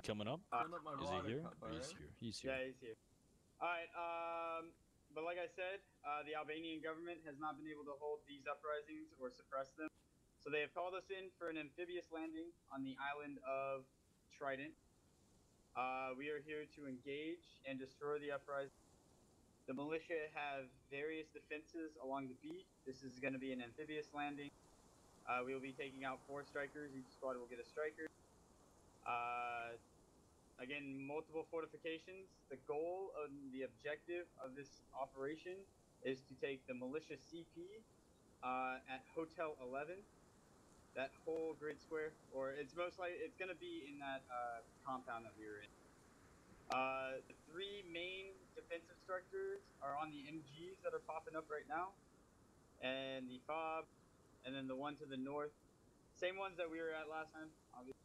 coming up? Is he here? He's here. Yeah, he's here. All right. But like I I said, the Albanian government has not been able to hold these uprisings or suppress them. So they have called us in for an amphibious landing on the island of Trident. We are here to engage and destroy the uprising. The militia have various defenses along the beach. This is going to be an amphibious landing. We will be taking out 4 strikers. Each squad will get a striker. Again, multiple fortifications. The goal and the objective of this operation is to take the militia CP at Hotel 11. That whole grid square, or it's most likely, it's going to be in that compound that we were in. The 3 main defensive structures are on the MGs that are popping up right now, and the FOB, and then the one to the north. Same ones that we were at last time, obviously.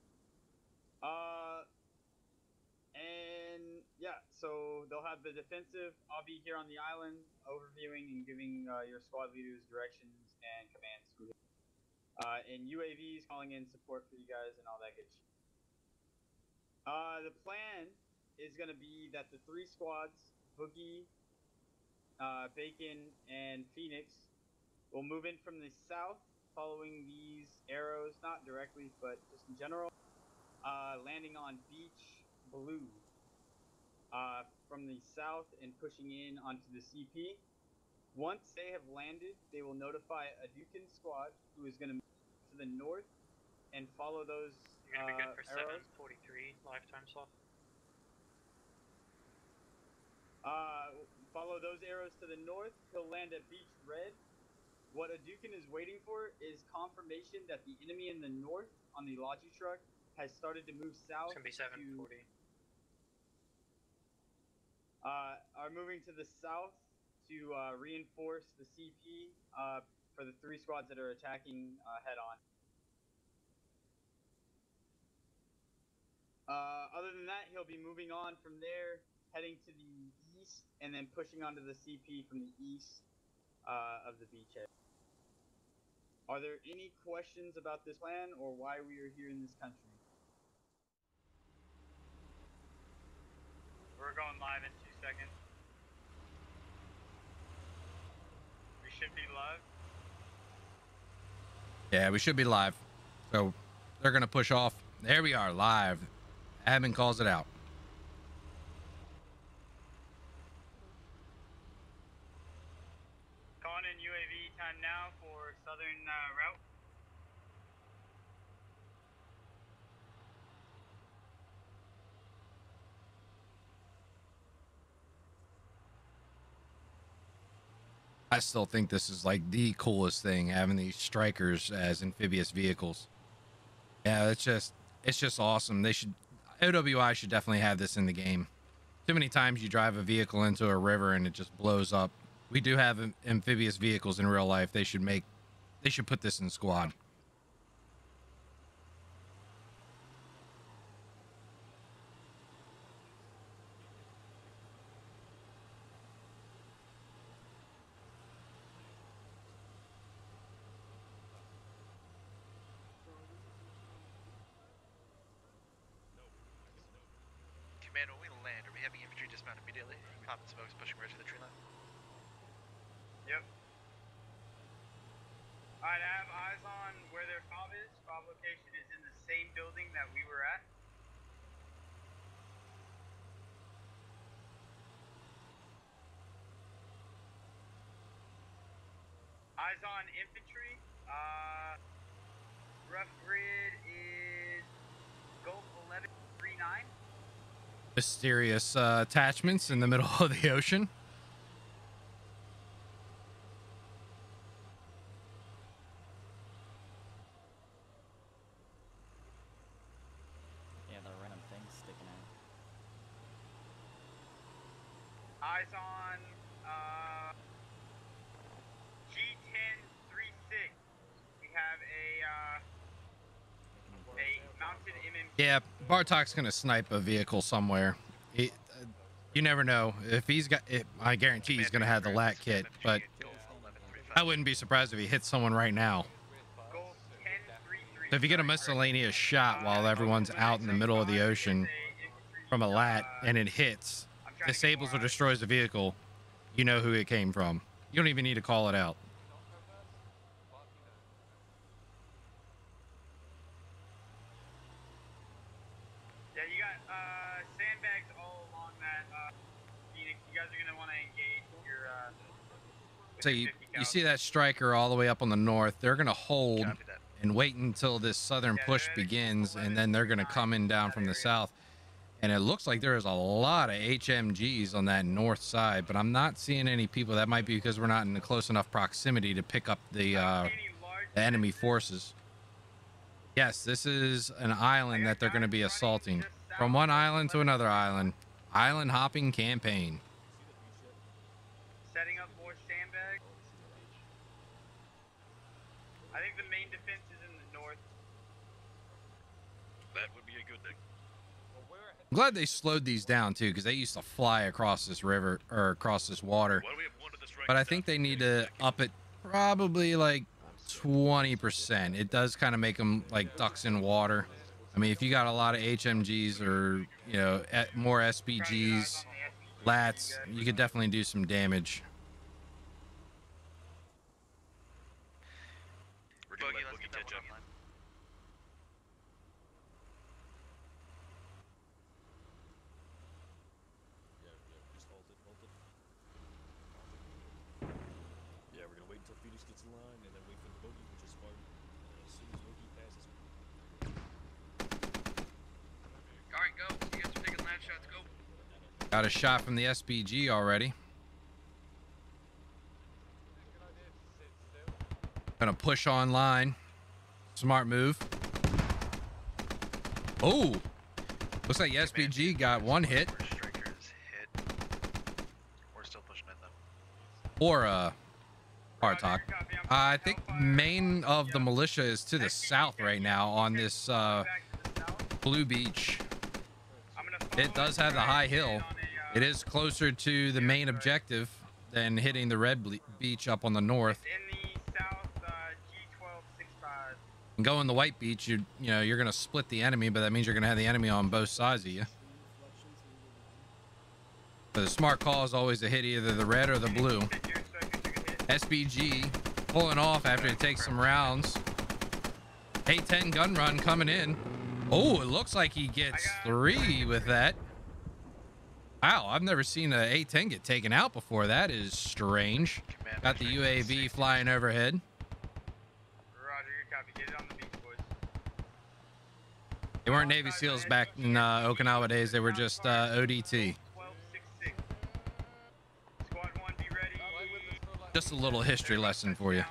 And yeah, so they'll have the defensive. I'll be here on the island overviewing and giving your squad leaders directions and commands. And UAVs calling in support for you guys and all that good shit. The plan is going to be that the 3 squads, Boogie, Bacon, and Phoenix, will move in from the south following these arrows, not directly, but just in general, landing on Beach Blue from the south and pushing in onto the CP. Once they have landed, they will notify a Hadouken squad who is going to move to the north and follow those. You're going to be good for arrows. 7:43 lifetime slot. Follow those arrows to the north. He'll land at Beach Red. What a Hadouken is waiting for is confirmation that the enemy in the north on the Logi truck has started to move south. It's going to be 7:40. Are moving to the south to reinforce the CP for the 3 squads that are attacking head-on. Other than that, he'll be moving on from there, heading to the east, and then pushing onto the CP from the east of the beachhead. Are there any questions about this plan or why we are here in this country? We're going live in 2 seconds. We should be live. Yeah, we should be live. So they're going to push off. There we are, live. Admin calls it out. Calling in UAV time now for southern route. I still think this is like the coolest thing, having these strikers as amphibious vehicles. Yeah, it's just awesome. They should, OWI should definitely have this in the game. Too many times you drive a vehicle into a river and it just blows up. We do have amphibious vehicles in real life. They should put this in squad. Eyes on infantry. Rough grid is Gulf 1139. Mysterious attachments in the middle of the ocean. Yeah, the random things sticking out. Eyes on. Yeah, Bartok's gonna snipe a vehicle somewhere. He, you never know if he's got it. I guarantee he's gonna have the lat kit, but I wouldn't be surprised if he hits someone right now. So if you get a miscellaneous shot while everyone's out in the middle of the ocean from a lat and it hits, disables or destroys the vehicle, You know who it came from. You don't even need to call it out. Yeah, you got sandbags all along that Phoenix. You guys are going to want to engage your... so you see that striker all the way up on the north. They're going to hold and wait until this southern push begins, and then they're going to come in down from the south. And it looks like there is a lot of HMGs on that north side, but I'm not seeing any people. That might be because we're not in a close enough proximity to pick up the enemy forces. Yes, this is an island that they're going to be assaulting. From one island to another island. Island hopping campaign. Setting up more sandbags. I think the main defense is in the north. That would be a good thing. I'm glad they slowed these down too, because they used to fly across this river or across this water. But I think they need to up it probably like 20%. It does kind of make them like ducks in water. I mean, if you got a lot of HMGs or, you know, more SPGs, lats, you could definitely do some damage. Got a shot from the SPG already. Gonna push online. Smart move. Oh, looks like the SPG got one hit. Or a Bartok. I think main of the militia is to the south right now on this blue beach. It does have the high hill. It is closer to the main objective than hitting the red beach up on the north. And going the white beach, you know, you're going to split the enemy, but that means you're going to have the enemy on both sides of you. But the smart call is always to hit either the red or the blue. SBG pulling off after it takes some rounds. A10 gun run coming in. Oh, it looks like he gets three with that. Wow, I've never seen an A-10 get taken out before. That is strange. Got the UAV flying overhead. Roger, good copy. Get it on the beach, boys. They weren't Navy SEALs back in Okinawa days. They were just ODT. Squad 1, be ready. Just a little history lesson for you.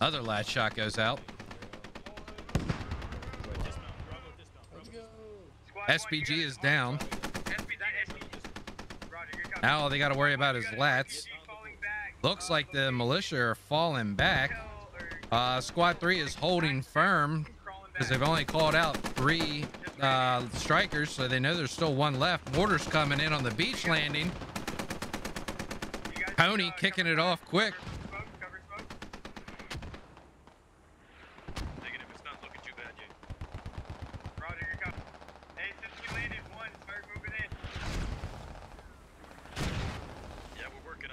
Other last shot goes out. SPG is down. Now all they got to worry about is lats. Looks like the militia are falling back. Squad 3 is holding firm because they've only called out 3 strikers, so they know there's still one left. Mortars coming in on the beach landing. Pony kicking it off quick.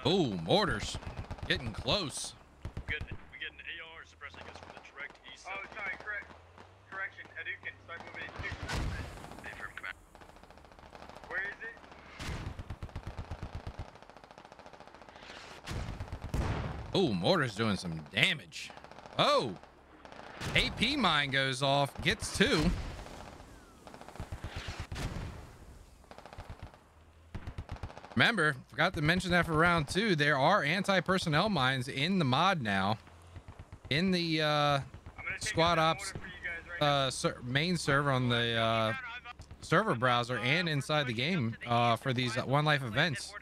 Oh, mortars. Getting close. We get an AR suppressing us from the direct east. Oh, sorry, correction. Hadouken, start moving in 2. Affirm command. Where is it? Oh, mortar's doing some damage. Oh! AP mine goes off, gets 2. Remember, forgot to mention that for round 2, there are anti-personnel mines in the mod now, in the Squad Ops main server on the server browser and inside the game for these One Life events.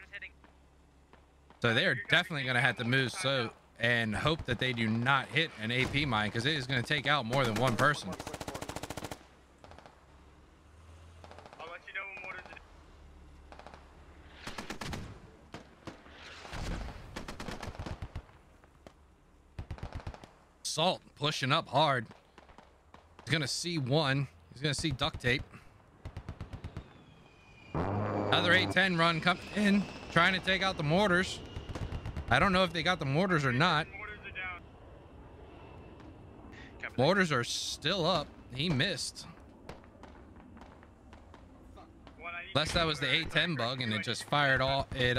So they're definitely going to have to move so and hope that they do not hit an AP mine, because it is going to take out more than one person. Assault pushing up hard. He's gonna see one. He's gonna see duct tape. Another 810 run come in, trying to take out the mortars. I don't know if they got the mortars or not. Mortars are still up. He missed. Unless that was the 810 bug and it just fired all it.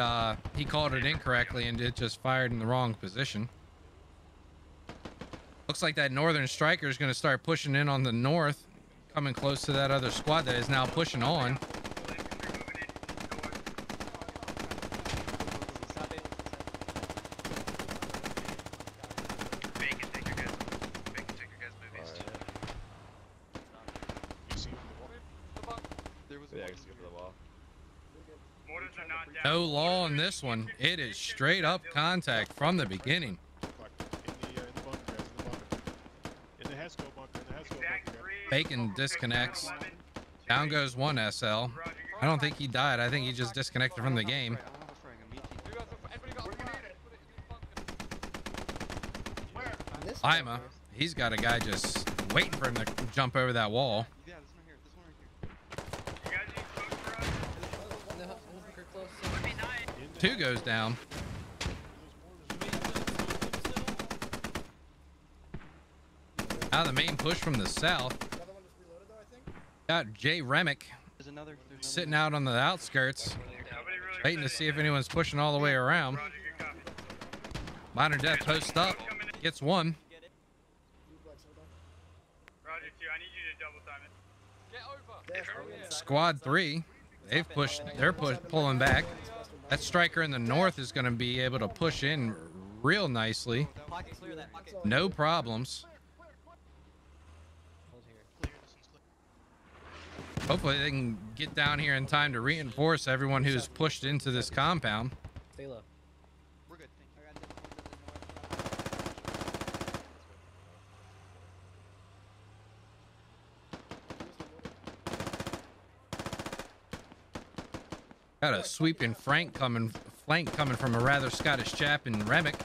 He called it incorrectly and it just fired in the wrong position. Looks like that northern striker is going to start pushing in on the north, coming close to that other squad that is now pushing on. No law on this one. It is straight up contact from the beginning. Bacon disconnects. Down goes one SL. I don't think he died. I think he just disconnected from the game. Lima, he's got a guy just waiting for him to jump over that wall. Two goes down. Now the main push from the south. Got J. Remick sitting out on the outskirts, waiting to see if anyone's pushing all the way around. Modern Death posts up, gets one. Squad 3, they've pushed. They're pulling back. That striker in the north is going to be able to push in real nicely. No problems. Hopefully they can get down here in time to reinforce everyone who's pushed into this compound. Got a sweeping flank coming from a rather Scottish chap in Remick.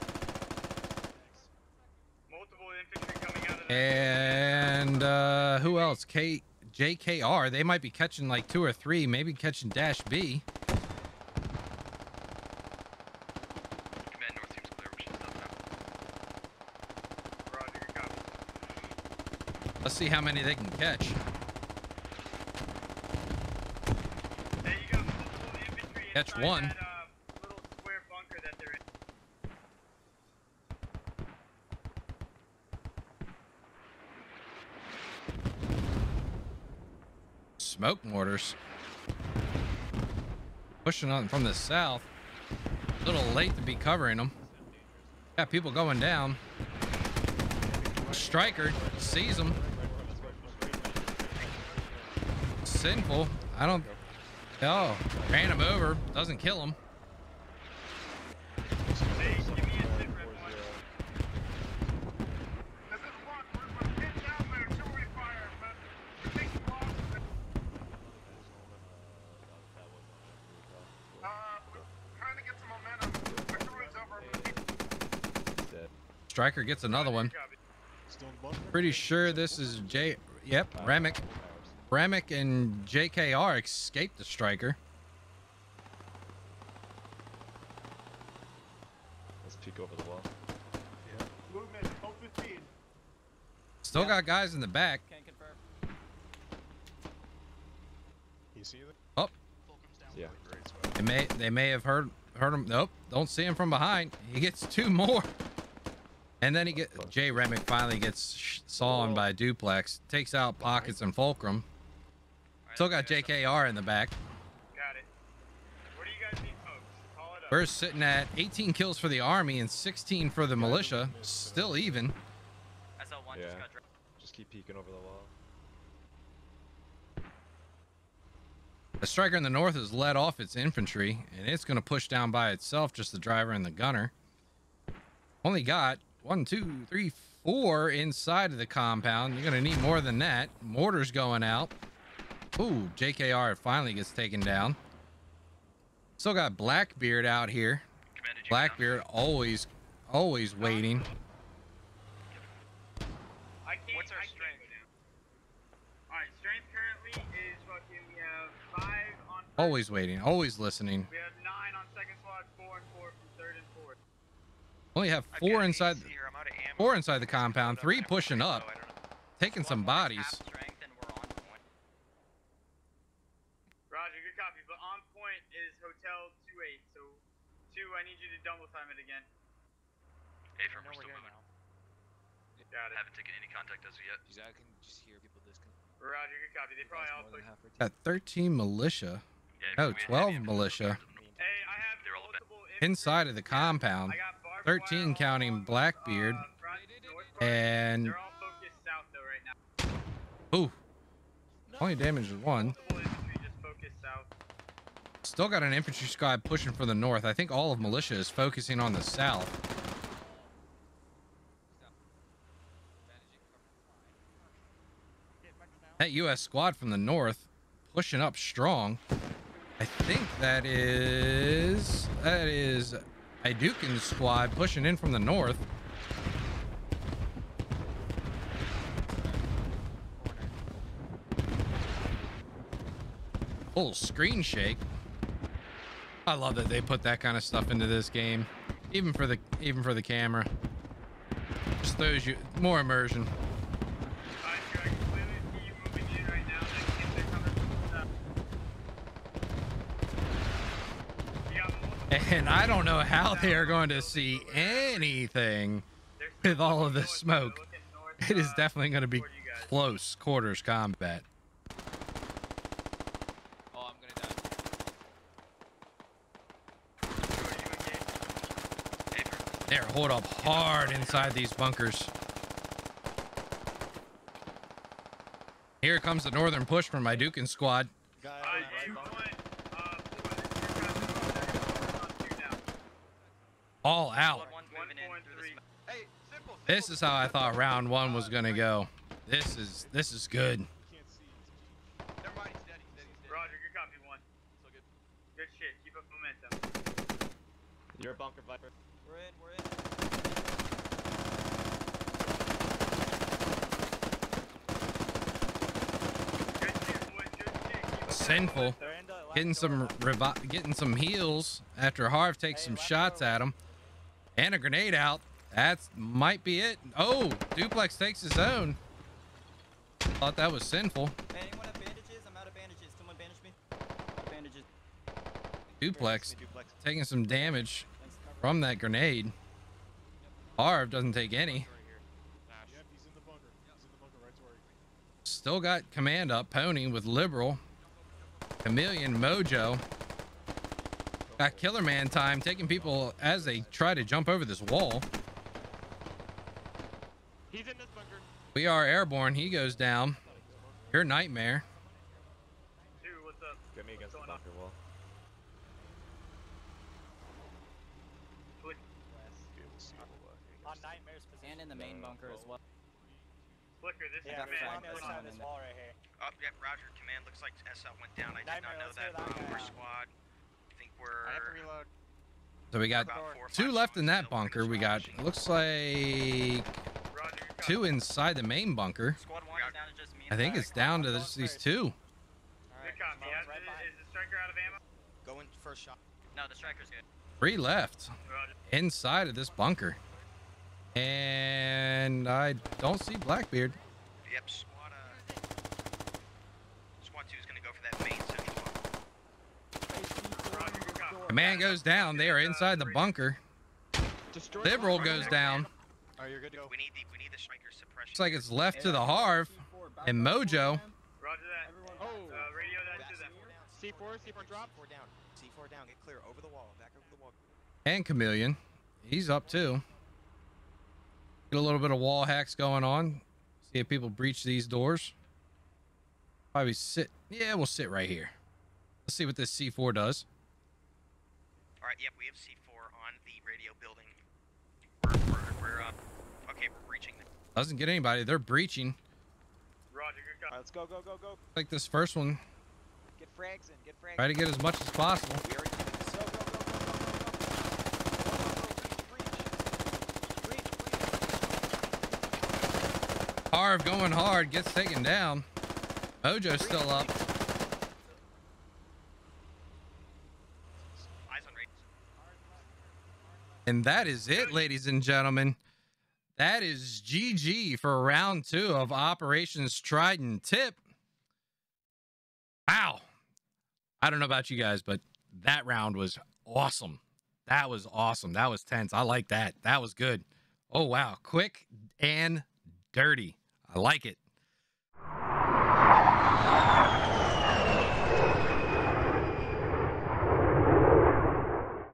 And who else? JKR. They might be catching like 2 or 3, maybe catching Dashby. Let's see how many they can catch. Catch one. That, little square bunker that they're in. Smoke mortars pushing on from the south. A little late to be covering them. Got people going down. Striker sees them. Sinful. Oh, ran him over. Doesn't kill him. Striker gets another one. Pretty sure this is Yep, Remick. Remick and JKR escaped the striker. Let's peek over the wall. Yeah. Movement, 015. Still got guys in the back. Can't confirm. You see them? Oh. Yeah. They may have heard him. Nope. Don't see him from behind. He gets 2 more. And then he gets J. Remick finally gets sawn by Duplex, takes out Pockets and Fulcrum. Still got JKR in the back. Got it. What do you guys need, folks? Call it up. We're sitting at 18 kills for the Army and 16 for the Militia. Still even. SL1 just got dropped. Just keep peeking over the wall. The striker in the north has led off its infantry, and it's going to push down by itself, just the driver and the gunner. Only got 1, 2, 3, 4 inside of the compound. You're going to need more than that. Mortars going out. Ooh, JKR finally gets taken down. Still got Blackbeard out here. Blackbeard always waiting. What's our strength? All right, strength currently is fucking 5 on Always waiting, always listening. We have 9 on second squad, 4 and 4 from third and fourth. Only have 4 inside. 4 inside the compound. 3 pushing up, taking some bodies. Roger, good copy. But on point is Hotel 28. So 2, I need you to double time it again. Affirm, we're still moving. Got it. Haven't taken any contact as of yet. I can just hear people disconnect. Roger, good copy. They probably all pushed. Got 13 militia. Yeah, no, 12 militia. Hey, I have multiple inside of the compound. 13 counting Blackbeard. And they're all focused south though right now. Ooh. No. Only damage is 1. Still got an infantry squad pushing for the north. I think all of militia is focusing on the south. That U.S. squad from the north pushing up strong. I think that is Hadouken's squad pushing in from the north. Full screen shake. I love that they put that kind of stuff into this game, even for the camera. Just throws you more immersion. And I don't know how they're going to see anything with all of this smoke. It is definitely going to be close quarters combat. Oh, I'm going to die. They're holed up hard inside these bunkers. Here comes the northern push from my Hadouken squad. All out. This is how I thought round 1 was gonna go. This is good. Roger, good copy 1. Good shit. Keep up momentum. You're a bunker viper. We're in. Sinful. Getting some heals after Harv takes some shots at him. And a grenade out. That might be it. Oh, Duplex takes his own. Thought that was Sinful. Anyone have bandages? I'm out of bandages. Someone bandage me. Bandages. Duplex taking some damage from that grenade. Harv doesn't take any. Still got command up. Pony with Liberal. Chameleon, Mojo. Got Killer Man time, taking people as they try to jump over this wall. He's in this bunker. We are airborne. He goes down. Your Nightmare. Dude, what's up? Get me against the bunker wall. On Nightmare's position. And in the main bunker as well. Flicker, this is command. On the other side of this wall right here. Oh, yeah, Roger. Command looks like SL went down. I did not know that. We're squad. So we got 2 left in that bunker. We got, looks like, 2 inside the main bunker. I think it's down to just these 2. Go in first shot. No, the striker's good. 3 left inside of this bunker, and I don't see Blackbeard. Yep. Squad 2 is gonna go for that main. Command goes down. They are inside the bunker. Liberal goes down. We need the striker suppression. Looks like it's left to the Harv and Mojo. Roger that. Oh, radio that to them. C4 drop. C4 down. Get clear over the wall. Back over the wall. And Chameleon, he's up too. Get a little bit of wall hacks going on. See if people breach these doors. Probably sit. Yeah, we'll sit right here. Let's see what this C4 does. All right, yep, we have C4 on the radio building. We're breaching them. Doesn't get anybody. They're breaching. Roger, good call. All right, let's go. Like this first one. Get frags in, get frags in. Try to get as much as possible. We already did this. Go. Harv going hard, gets taken down. Mojo's still up. And that is it, ladies and gentlemen. That is GG for round two of Operation Trident's Tip. Wow. I don't know about you guys, but that round was awesome. That was awesome. That was tense. I like that. That was good. Oh, wow. Quick and dirty. I like it.